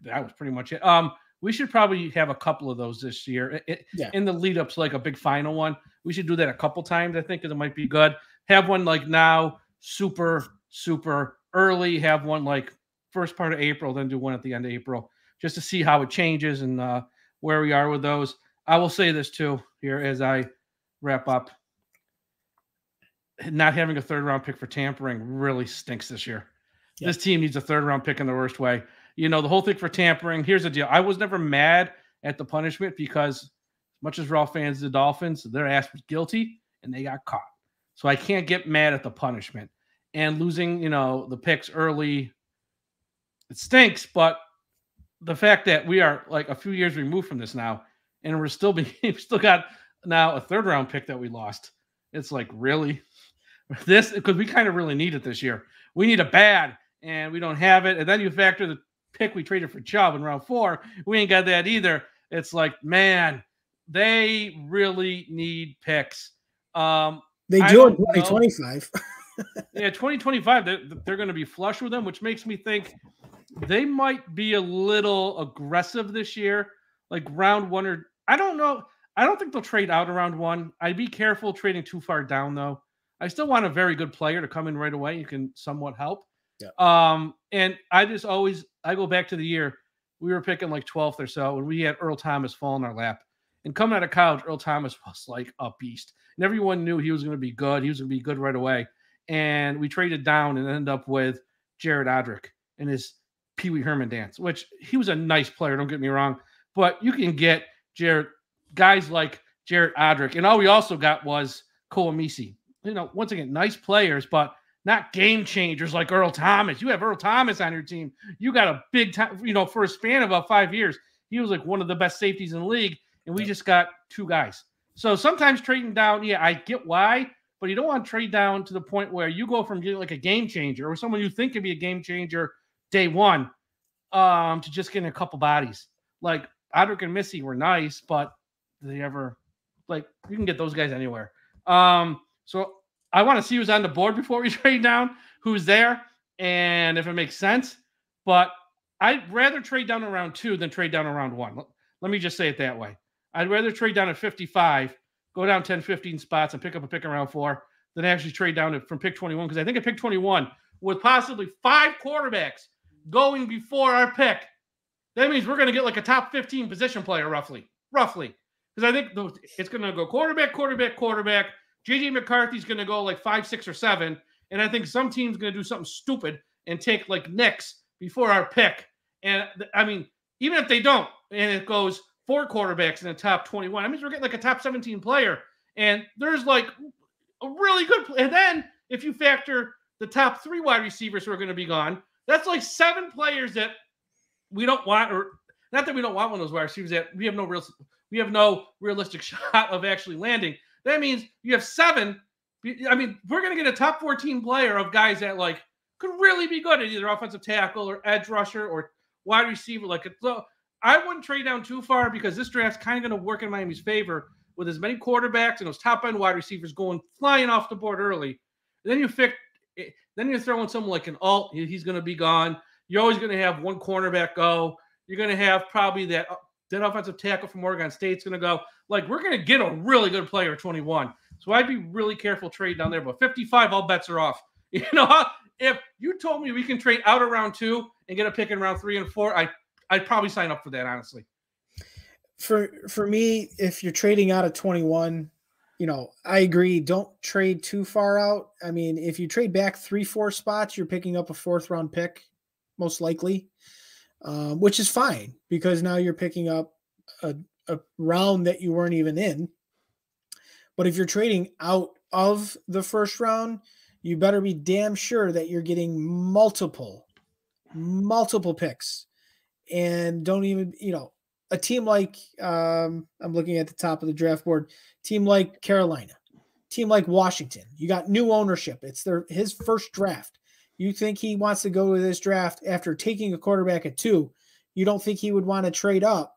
that was pretty much it. Um, we should probably have a couple of those this year it, yeah. in the lead up to like a big final one. We should do that a couple times. I think it might be good. Have one like now, super, super early. Have one like first part of April, then do one at the end of April just to see how it changes and uh, where we are with those. I will say this too here as I wrap up. Not having a third round pick for tampering really stinks this year. Yep. This team needs a third round pick in the worst way. You know, the whole thing for tampering, here's the deal. I was never mad at the punishment because as much as we're all fans of the Dolphins, their ass was guilty and they got caught. So I can't get mad at the punishment. And losing, you know, the picks early, it stinks. But the fact that we are like a few years removed from this now and we're still being, we've still got now a third round pick that we lost. It's like, really? This, because we kind of really need it this year. We need a bad, and we don't have it. And then you factor the pick we traded for Chubb in round four. We ain't got that either. It's like, man, they really need picks. Um, they do in twenty twenty-five. Yeah, twenty twenty-five, they're, they're going to be flush with them, which makes me think they might be a little aggressive this year, like round one or – I don't know. I don't think they'll trade out around one. I'd be careful trading too far down, though. I still want a very good player to come in right away. You can somewhat help. Yeah. Um, and I just always, I go back to the year we were picking like twelfth or so, and we had Earl Thomas fall in our lap. And coming out of college, Earl Thomas was like a beast. And everyone knew he was going to be good. He was going to be good right away. And we traded down and ended up with Jared Odrick and his Pee Wee Herman dance, which he was a nice player. Don't get me wrong. But you can get Jared, guys like Jared Odrick. And all we also got was Colomisi. You know, once again, nice players, but not game changers like Earl Thomas. You have Earl Thomas on your team. You got a big time, you know, for a span of about five years, he was like one of the best safeties in the league, and we just got two guys. So sometimes trading down, yeah, I get why, but you don't want to trade down to the point where you go from getting like a game changer or someone you think could be a game changer day one um, to just getting a couple bodies. Like, Odrick and Missy were nice, but did they ever, like, you can get those guys anywhere. Um, so I want to see who's on the board before we trade down, who's there, and if it makes sense. But I'd rather trade down around two than trade down around one. Let me just say it that way. I'd rather trade down at fifty-five, go down ten, fifteen spots, and pick up a pick around four than actually trade down from pick twenty-one, because I think at pick twenty-one, with possibly five quarterbacks going before our pick, that means we're going to get like a top fifteen position player roughly, roughly. Because I think it's going to go quarterback, quarterback, quarterback, J J McCarthy's going to go like five, six, or seven, and I think some team's going to do something stupid and take like Knicks before our pick. And I mean, even if they don't, and it goes four quarterbacks in the top twenty-one, I mean, we're getting like a top seventeen player, and there's like a really good. And then if you factor the top three wide receivers who are going to be gone, that's like seven players that we don't want, or not that we don't want one of those wide receivers that we have no real, we have no realistic shot of actually landing. That means you have seven. I mean, we're going to get a top fourteen player of guys that, like, could really be good at either offensive tackle or edge rusher or wide receiver. Like, so I wouldn't trade down too far because this draft's kind of going to work in Miami's favor with as many quarterbacks and those top-end wide receivers going flying off the board early. And then you pick, then you're throwing someone like an alt. He's going to be gone. You're always going to have one cornerback go. You're going to have probably that – that offensive tackle from Oregon State's going to go. Like, we're going to get a really good player at twenty-one. So I'd be really careful trading down there. But fifty-five, all bets are off. You know, if you told me we can trade out of round two and get a pick in round three and four, I, I'd probably sign up for that, honestly. For for me, if you're trading out of twenty-one, you know, I agree. Don't trade too far out. I mean, if you trade back three, four spots, you're picking up a fourth-round pick, most likely. Um, which is fine because now you're picking up a, a round that you weren't even in. But if you're trading out of the first round, you better be damn sure that you're getting multiple, multiple picks. And don't even, you know, a team like, um, I'm looking at the top of the draft board, team like Carolina, team like Washington, you got new ownership. It's their, his first draft. You think he wants to go to this draft after taking a quarterback at two. You don't think he would want to trade up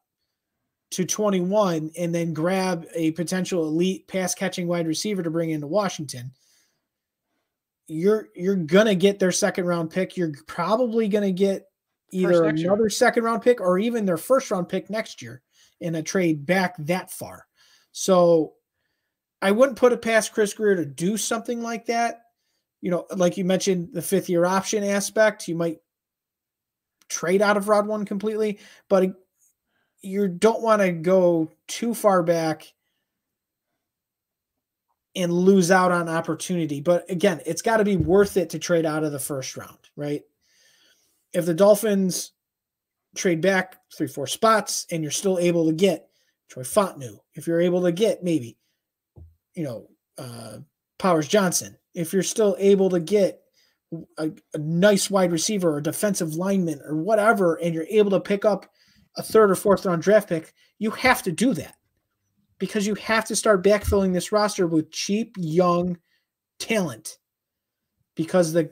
to twenty-one and then grab a potential elite pass-catching wide receiver to bring into Washington. You're you're going to get their second-round pick. You're probably going to get either another year. second round pick or even their first round pick next year in a trade back that far. So I wouldn't put it past Chris Grier to do something like that. You know, like you mentioned, the fifth year option aspect, you might trade out of round one completely, but you don't want to go too far back and lose out on opportunity. But again, it's got to be worth it to trade out of the first round, right? If the Dolphins trade back three, four spots and you're still able to get Troy Fontenot, if you're able to get maybe, you know, uh, Powers Johnson, if you're still able to get a, a nice wide receiver or defensive lineman or whatever, and you're able to pick up a third or fourth round draft pick, you have to do that because you have to start backfilling this roster with cheap, young talent because the,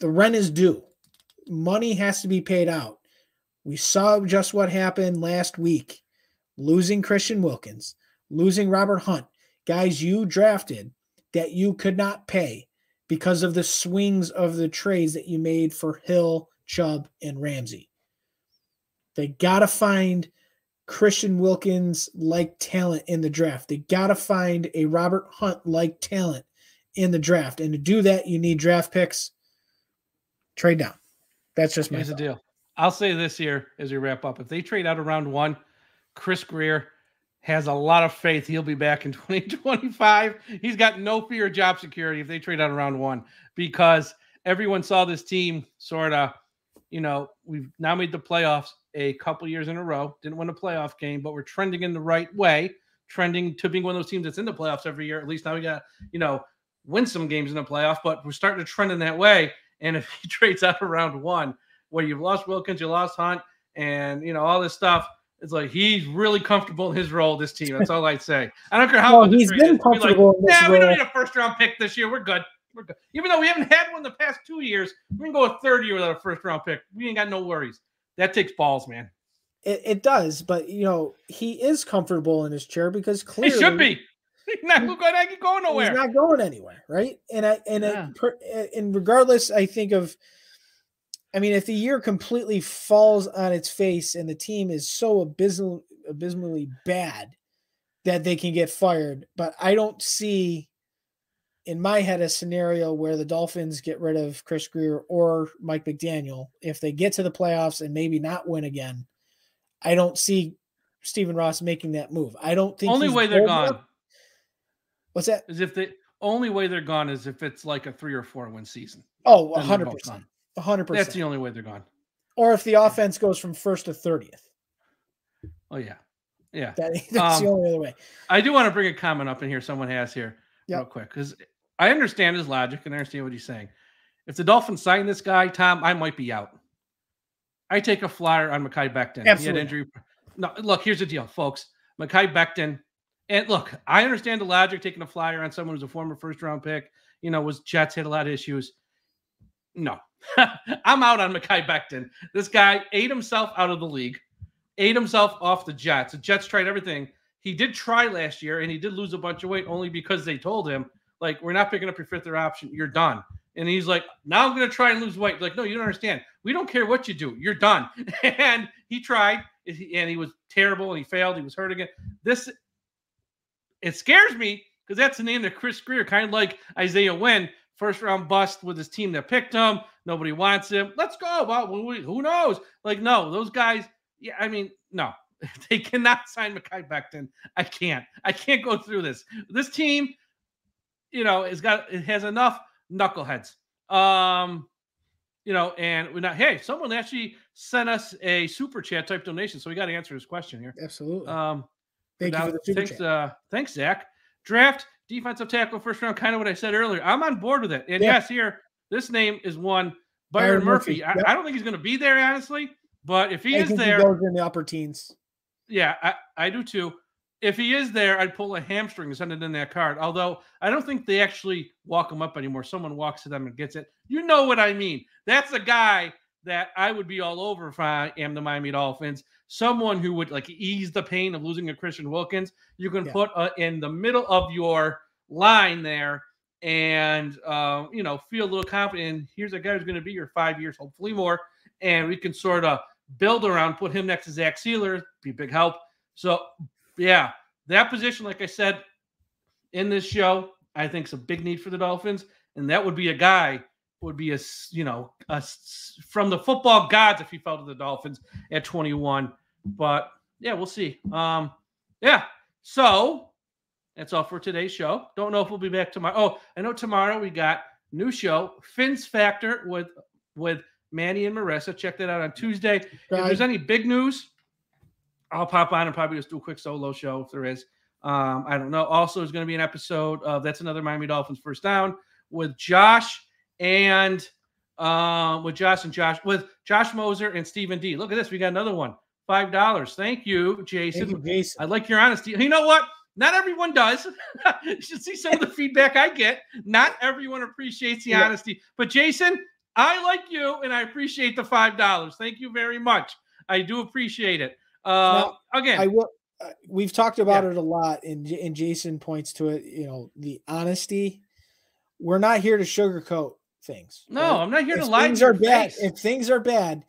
the rent is due. Money has to be paid out. We saw just what happened last week, losing Christian Wilkins, losing Robert Hunt, guys you drafted that you could not pay because of the swings of the trades that you made for Hill, Chubb, and Ramsey. They got to find Christian Wilkins-like talent in the draft. They got to find a Robert Hunt-like talent in the draft. And to do that, you need draft picks. Trade down. That's just my Here's thought. the deal. I'll say this here as we wrap up. If they trade out of round one, Chris Grier has a lot of faith he'll be back in twenty twenty-five. He's got no fear of job security if they trade out of round one because everyone saw this team sort of, you know, we've now made the playoffs a couple years in a row. Didn't win a playoff game, but we're trending in the right way, trending to being one of those teams that's in the playoffs every year. At least now we got, you know, win some games in the playoff, but we're starting to trend in that way. And if he trades out of round one, where you've lost Wilkins, you lost Hunt, and, you know, all this stuff, it's like he's really comfortable in his role, this team. That's all I'd say. I don't care how well, he's been comfortable. Be like, nah, we don't need a first-round pick this year. We're good. We're good. Even though we haven't had one the past two years, we can go a third year without a first-round pick. We ain't got no worries. That takes balls, man. It, it does, but, you know, he is comfortable in his chair because clearly he should be. He's not going, going nowhere. He's not going anywhere, right? And I and yeah. I, and regardless, I think of, I mean, if the year completely falls on its face and the team is so abysmal, abysmally bad that they can get fired, but I don't see in my head a scenario where the Dolphins get rid of Chris Grier or Mike McDaniel if they get to the playoffs and maybe not win again. I don't see Stephen Ross making that move. I don't think only way they're gone. Up. What's that? Is if the only way they're gone is if it's like a three or four win season. Oh, a hundred percent, a hundred percent. That's the only way they're gone. Or if the offense goes from first to thirtieth. Oh yeah, yeah. That, that's um, the only other way. I do want to bring a comment up in here. Someone has here yep. real quick because I understand his logic and I understand what he's saying. If the Dolphins sign this guy, Tom, I might be out. I take a flyer on Mekhi Becton. Absolutely. He had injury. No, look. Here's the deal, folks. Mekhi Becton. And look, I understand the logic taking a flyer on someone who's a former first-round pick. You know, was Jets had a lot of issues. No, I'm out on Mekhi Becton. This guy ate himself out of the league, ate himself off the Jets. The Jets tried everything. He did try last year, and he did lose a bunch of weight only because they told him, like, we're not picking up your fifth-year option. You're done. And he's like, now I'm going to try and lose weight. Like, no, you don't understand. We don't care what you do. You're done. And he tried, and he was terrible, and he failed. He was hurt again. This – It scares me because that's the name that Chris Grier, kind of like Isaiah Wynn, first round bust with his team that picked him. Nobody wants him. Let's go. Well, who knows? Like, no, those guys. Yeah, I mean, no, they cannot sign Mekhi Becton. I can't. I can't go through this. This team, you know, has got it has enough knuckleheads. Um, you know, and we're not. Hey, someone actually sent us a super chat type donation, so we got to answer his question here. Absolutely. Um. Thank now, you for the thanks, uh, thanks, Zach. Draft defensive tackle first round, kind of what I said earlier. I'm on board with it. And yeah. yes, here, this name is one, Byron, Byron Murphy. Murphy. Yep. I, I don't think he's going to be there, honestly. But if he I is think there. He goes in the upper teens. Yeah, I, I do too. If he is there, I'd pull a hamstring and send it in that card. Although, I don't think they actually walk him up anymore. Someone walks to them and gets it. You know what I mean. That's a guy that I would be all over if I am the Miami Dolphins. Someone who would like ease the pain of losing a Christian Wilkins, you can yeah. put uh, in the middle of your line there and, uh, you know, feel a little confident. And here's a guy who's going to be here five years, hopefully more, and we can sort of build around, put him next to Zach Sealer, be big help. So, yeah, that position, like I said in this show, I think is a big need for the Dolphins, and that would be a guy would be a, you know, a, from the football gods if he fell to the Dolphins at twenty-one. But, yeah, we'll see. Um, yeah, so that's all for today's show. Don't know if we'll be back tomorrow. Oh, I know tomorrow we got new show, Finn's Factor with with Manny and Marissa. Check that out on Tuesday. If there's any big news, I'll pop on and probably just do a quick solo show if there is. Um, I don't know. Also, there's going to be an episode of That's Another Miami Dolphins First Down with Josh and uh, with Josh and Josh with Josh Moser and Stephen D. Look at this. We got another one. Five dollars. Thank you, Jason. Thank you, Jason. I like your honesty. You know what? Not everyone does. You should see some of the feedback I get. Not everyone appreciates the yeah. honesty. But Jason, I like you, and I appreciate the five dollars. Thank you very much. I do appreciate it. Uh, now, again, I will. Uh, we've talked about yeah. it a lot, and and Jason points to it. You know, the honesty. We're not here to sugarcoat things. No, right? I'm not here if to lie. Things to are bad. Face. If things are bad,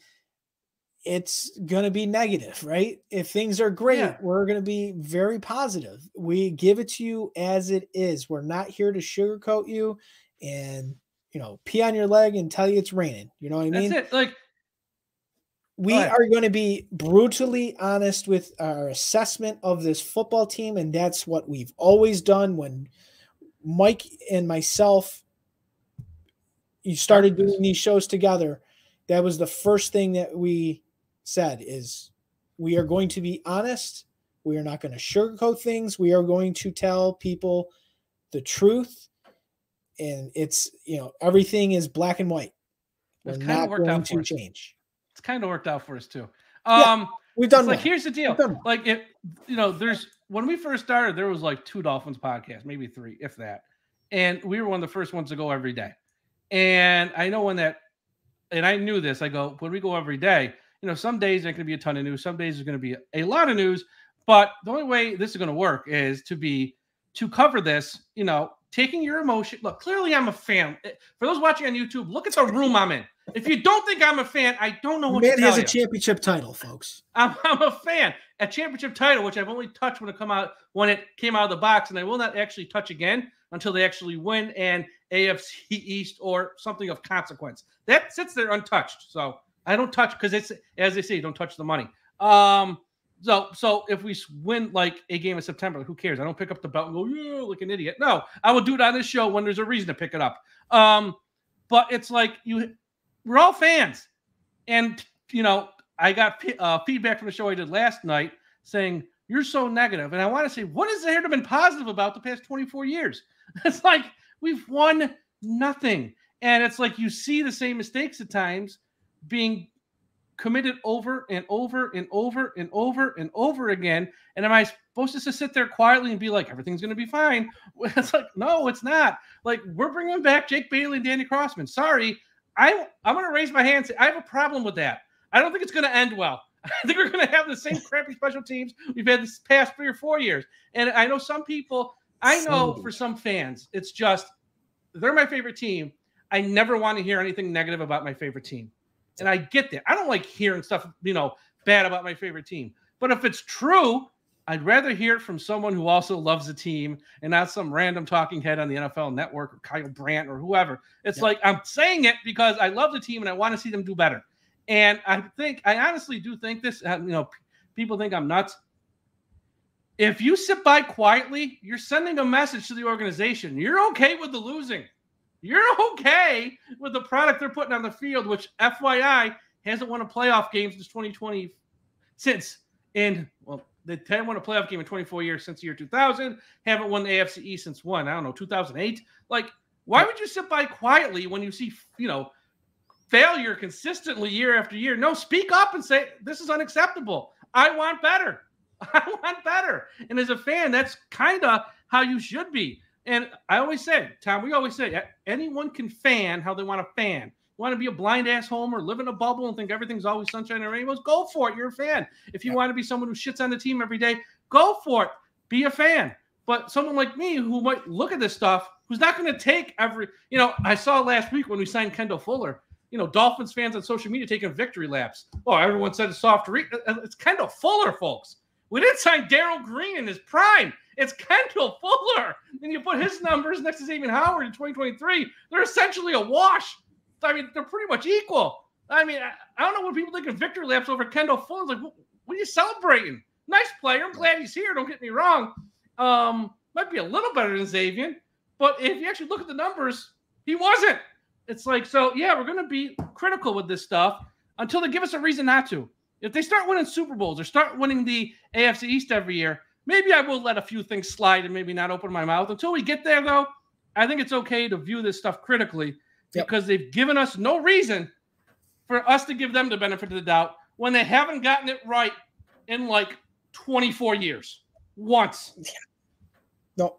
it's going to be negative, right? If things are great, yeah. we're going to be very positive. We give it to you as it is. We're not here to sugarcoat you and, you know, pee on your leg and tell you it's raining. You know what I mean? That's it. Like, we but, are going to be brutally honest with our assessment of this football team. And that's what we've always done. When Mike and myself, you started doing these shows together, that was the first thing that we said is we are going to be honest. We are not going to sugarcoat things. We are going to tell people the truth. And it's, you know, everything is black and white. We're not going to change. It's kind of worked out for us too. Um, yeah, we've done like, here's the deal. Like it, you know, there's, when we first started, there was like two Dolphins podcasts, maybe three, if that. And we were one of the first ones to go every day. And I know when that, and I knew this, I go, when we go every day, you know, some days there's going to be a ton of news. Some days there's going to be a lot of news, but the only way this is going to work is to be, to cover this, you know, taking your emotion. Look, clearly I'm a fan. For those watching on YouTube, look at the room I'm in. If you don't think I'm a fan, I don't know what to tell you. Man has a championship title, folks. I'm, I'm a fan. A championship title, which I've only touched when it come out, when it came out of the box, and I will not actually touch again until they actually win an A F C East or something of consequence. That sits there untouched. So I don't touch because it's, as they say, don't touch the money. Um, so so if we win like a game in September, who cares? I don't pick up the belt and go, yeah, like an idiot. No, I will do it on this show when there's a reason to pick it up. Um, but it's like you, we're all fans. And, you know, I got uh, feedback from the show I did last night saying, you're so negative. And I want to say, what has there been positive about the past twenty-four years? It's like we've won nothing. And it's like you see the same mistakes at times being committed over and over and over and over and over again. And am I supposed to just sit there quietly and be like, everything's going to be fine? It's like, no, it's not. Like, we're bringing back Jake Bailey and Danny Crossman. Sorry. I, I'm going to raise my hand and say, I have a problem with that. I don't think it's going to end well. I think we're going to have the same crappy special teams we've had this past three or four years. And I know some people, I know for some fans, it's just, they're my favorite team. I never want to hear anything negative about my favorite team. And I get that. I don't like hearing stuff, you know, bad about my favorite team. But if it's true, I'd rather hear it from someone who also loves the team and not some random talking head on the N F L Network or Kyle Brandt or whoever. It's yeah. like, I'm saying it because I love the team and I want to see them do better. And I think, I honestly do think this, you know, people think I'm nuts. If you sit by quietly, you're sending a message to the organization. You're okay with the losing. You're okay with the product they're putting on the field, which F Y I hasn't won a playoff game since twenty twenty, since, and well, they haven't won a playoff game in twenty-four years since the year two thousand, haven't won the A F C East since one, I don't know, two thousand eight. Like, why would you sit by quietly when you see, you know, failure consistently year after year? No, speak up and say, this is unacceptable. I want better. I want better. And as a fan, that's kind of how you should be. And I always say, Tom, we always say, anyone can fan how they want to fan. You want to be a blind ass home or live in a bubble and think everything's always sunshine and rainbows? Go for it. You're a fan. If you yeah. want to be someone who shits on the team every day, go for it. Be a fan. But someone like me who might look at this stuff, who's not going to take every, you know, I saw last week when we signed Kendall Fuller, you know, Dolphins fans on social media taking victory laps. Oh, everyone said it's soft. Re- it's Kendall Fuller, folks. We didn't sign Daryl Green in his prime. It's Kendall Fuller. Then you put his numbers next to Xavier Howard in twenty twenty-three. They're essentially a wash. I mean, they're pretty much equal. I mean, I, I don't know when people think of victory laps over Kendall Fuller. It's like, what, what are you celebrating? Nice player. I'm glad he's here. Don't get me wrong. Um, might be a little better than Xavier, but if you actually look at the numbers, he wasn't. It's like, so, yeah, we're going to be critical with this stuff until they give us a reason not to. If they start winning Super Bowls or start winning the A F C East every year, maybe I will let a few things slide and maybe not open my mouth. Until we get there, though, I think it's okay to view this stuff critically yep. because they've given us no reason for us to give them the benefit of the doubt when they haven't gotten it right in, like, twenty-four years. Once. Yeah. No.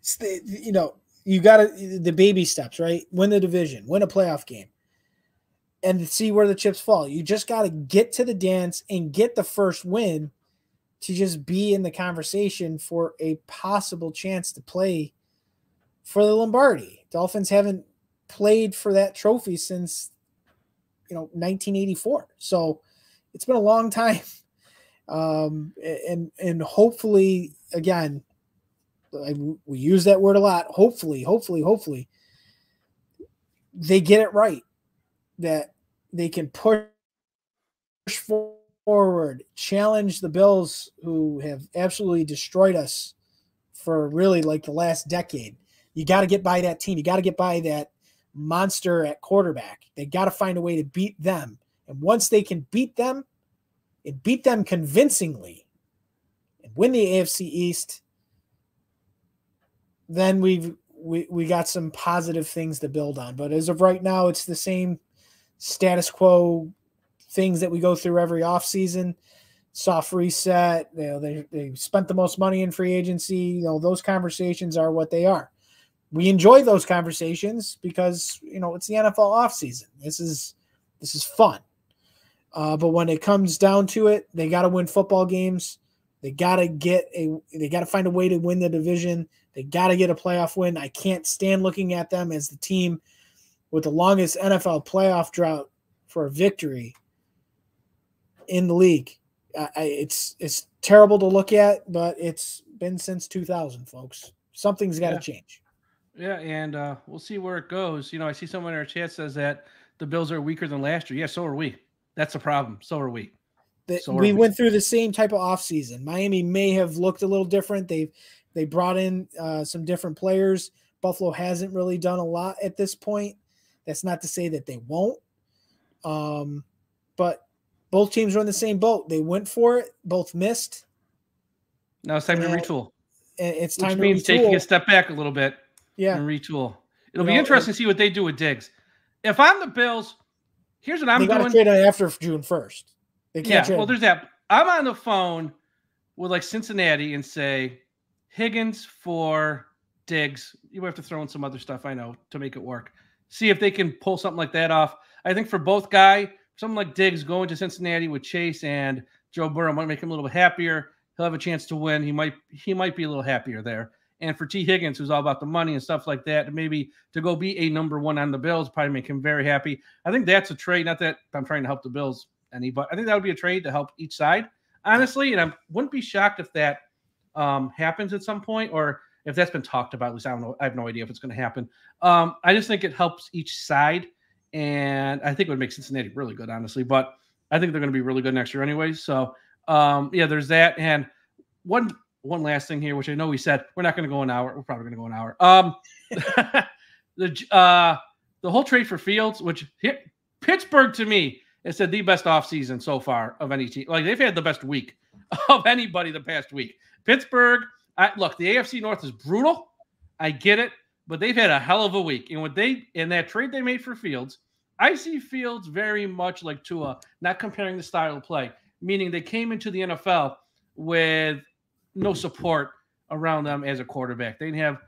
It's the, you know, you got to – the baby steps, right? Win the division. Win a playoff game. And see where the chips fall. You just got to get to the dance and get the first win to just be in the conversation for a possible chance to play for the Lombardi. Dolphins haven't played for that trophy since, you know, nineteen eighty-four. So it's been a long time. Um, and, and hopefully, again, I, we use that word a lot. Hopefully, hopefully, hopefully they get it right. That they can push forward, challenge the Bills, who have absolutely destroyed us for really like the last decade. You got to get by that team. You got to get by that monster at quarterback. They got to find a way to beat them. And once they can beat them, and beat them convincingly and win the A F C East, then we've we, we got some positive things to build on. But as of right now, it's the same status quo things that we go through every offseason. Soft reset, you know, they, they spent the most money in free agency. You know, those conversations are what they are. We enjoy those conversations because, you know, it's the N F L offseason. This is this is fun. Uh, but when it comes down to it, they got to win football games. They got to get a they got to find a way to win the division. They got to get a playoff win. I can't stand looking at them as the team with the longest N F L playoff drought for a victory in the league. I, I, it's it's terrible to look at, but it's been since two thousand, folks. Something's got to yeah. change. Yeah, and uh, we'll see where it goes. You know, I see someone in our chat says that the Bills are weaker than last year. Yeah, so are we. That's the problem. So are we. The, so are we, we went through the same type of offseason. Miami may have looked a little different. They've they brought in uh, some different players. Buffalo hasn't really done a lot at this point. That's not to say that they won't, um, but both teams were in the same boat. They went for it, both missed. Now it's time and, to retool. It's time Which to means retool. Taking a step back a little bit yeah. and retool. It'll you be know, interesting it, to see what they do with Diggs. If I'm the Bills, here's what I'm they doing. They got to trade on after June first. They can't yeah, trade well, there's that. I'm on the phone with like Cincinnati and say, Higgins for Diggs. You have to throw in some other stuff, I know, to make it work. See if they can pull something like that off. I think for both guys, something like Diggs going to Cincinnati with Chase and Joe Burrow might make him a little bit happier. He'll have a chance to win. He might he might be a little happier there. And for T. Higgins, who's all about the money and stuff like that, maybe to go be a number one on the Bills probably make him very happy. I think that's a trade. Not that I'm trying to help the Bills any, but I think that would be a trade to help each side, honestly. And I wouldn't be shocked if that um, happens at some point, or if that's been talked about, at least I don't know. I have no idea if it's going to happen. Um, I just think it helps each side, and I think it would make Cincinnati really good, honestly. But I think they're going to be really good next year anyway. So, um, yeah, there's that. And one one last thing here, which I know we said we're not going to go an hour. We're probably going to go an hour. Um, the uh, the whole trade for Fields, which hit Pittsburgh to me, it said the best offseason so far of any team. Like, they've had the best week of anybody the past week. Pittsburgh. I, look, the A F C North is brutal. I get it, but they've had a hell of a week. And what they in that trade they made for Fields, I see Fields very much like Tua, not comparing the style of play, meaning they came into the N F L with no support around them as a quarterback. They didn't have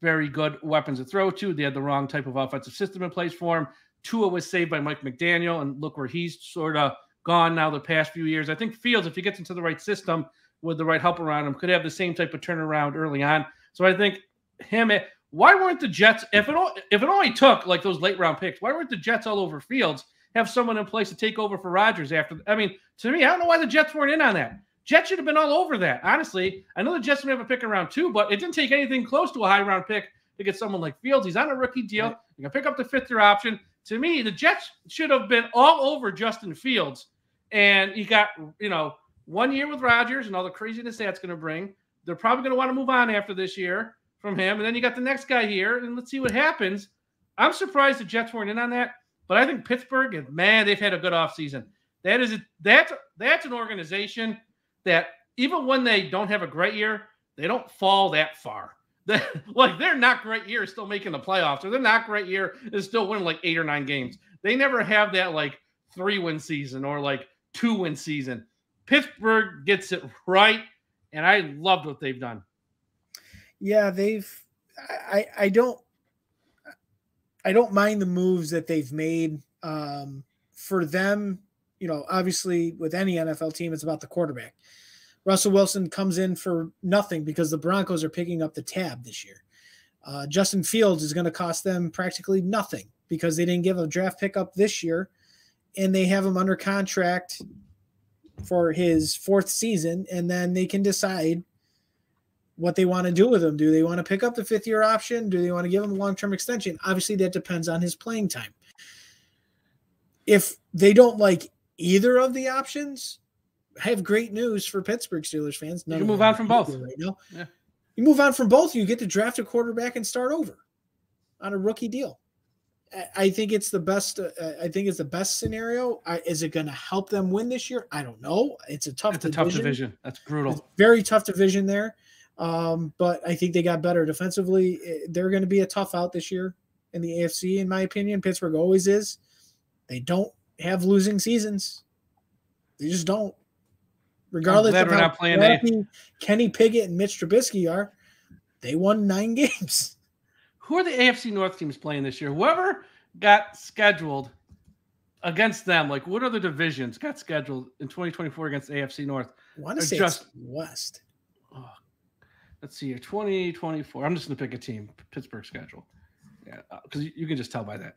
very good weapons to throw to. They had the wrong type of offensive system in place for him. Tua was saved by Mike McDaniel, and look where he's sort of gone now the past few years. I think Fields, if he gets into the right system, with the right help around him, could have the same type of turnaround early on. So I think him, Why weren't the Jets, if it, all, if it only took like those late round picks, why weren't the Jets all over Fields, have someone in place to take over for Rodgers after? I mean, to me, I don't know why the Jets weren't in on that. Jets should have been all over that, honestly. I know the Jets didn't have a pick in round two, but it didn't take anything close to a high round pick to get someone like Fields. He's on a rookie deal. Right. You can pick up the fifth year option. To me, the Jets should have been all over Justin Fields. And he got, you know, one year with Rodgers and all the craziness that's going to bring. They're probably going to want to move on after this year from him. And then you got the next guy here, and let's see what happens. I'm surprised the Jets weren't in on that, but I think Pittsburgh, and man, they've had a good offseason. That is a, that's, that's an organization that even when they don't have a great year, they don't fall that far. They, like, they're not great year is still making the playoffs, or they're not great year is still winning like eight or nine games. They never have that like three-win season or like two-win season. Pittsburgh gets it right, and I loved what they've done. Yeah, they've I, – I don't I don't mind the moves that they've made. Um, for them, you know, obviously with any N F L team, it's about the quarterback. Russell Wilson comes in for nothing because the Broncos are picking up the tab this year. Uh, Justin Fields is going to cost them practically nothing because they didn't give a draft pick up this year, and they have him under contract for his fourth season, and then they can decide – what they want to do with him. Do they want to pick up the fifth year option? Do they want to give him a long-term extension? Obviously that depends on his playing time. If they don't like either of the options, I have great news for Pittsburgh Steelers fans. None you move on from both. Right now. Yeah. You move on from both. You get to draft a quarterback and start over on a rookie deal. I think it's the best. Uh, I think it's the best scenario. I, is it going to help them win this year? I don't know. It's a tough, it's division. A tough division. That's brutal. It's a very tough division there. Um, but I think they got better defensively. They're going to be a tough out this year in the A F C, in my opinion. Pittsburgh always is. They don't have losing seasons. They just don't. Regardless of how happy Kenny Pickett and Mitch Trubisky are, they won nine games. Who are the A F C North teams playing this year? Whoever got scheduled against them, like what other divisions got scheduled in twenty twenty-four against A F C North? I want to say just West. Oh, let's see here, twenty twenty-four. I'm just going to pick a team, Pittsburgh schedule. Yeah, because you can just tell by that.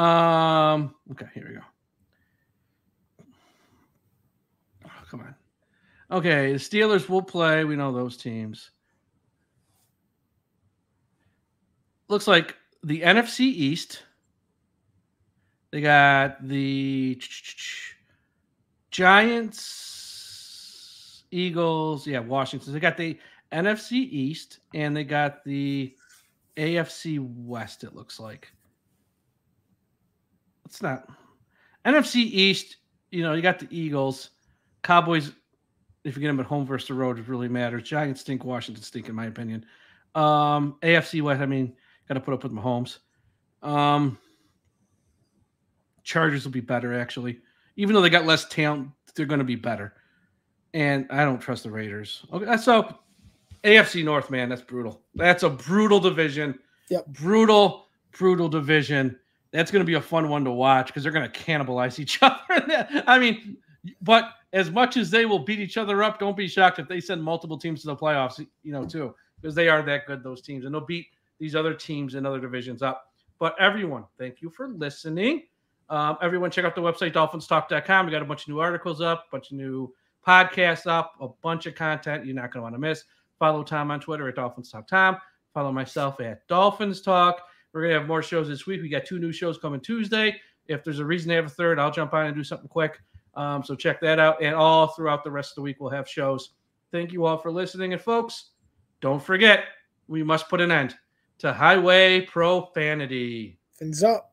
Um, okay, here we go. Oh, come on. Okay, the Steelers will play. We know those teams. Looks like the N F C East. They got the Giants, Eagles. Yeah, Washington. They got the N F C East, and they got the A F C West, it looks like. It's not. N F C East, you know, you got the Eagles. Cowboys, if you get them at home versus the road, it really matters. Giants stink, Washington stink, in my opinion. Um, A F C West, I mean, got to put up with Mahomes. Um, Chargers will be better, actually. Even though they got less talent, they're going to be better. And I don't trust the Raiders. Okay, so – A F C North, man, that's brutal. That's a brutal division. Yep. Brutal, brutal division. That's going to be a fun one to watch because they're going to cannibalize each other. I mean, but as much as they will beat each other up, don't be shocked if they send multiple teams to the playoffs, you know, too, because they are that good, those teams. And they'll beat these other teams and other divisions up. But everyone, thank you for listening. Um, everyone, check out the website, Dolphins Talk dot com. We got a bunch of new articles up, a bunch of new podcasts up, a bunch of content you're not going to want to miss. Follow Tom on Twitter at DolphinsTalk dot com. Follow myself at Dolphins Talk. We're going to have more shows this week. We got two new shows coming Tuesday. If there's a reason to have a third, I'll jump on and do something quick. Um, so check that out. And all throughout the rest of the week, we'll have shows. Thank you all for listening. And, folks, don't forget, we must put an end to highway profanity. Fins up.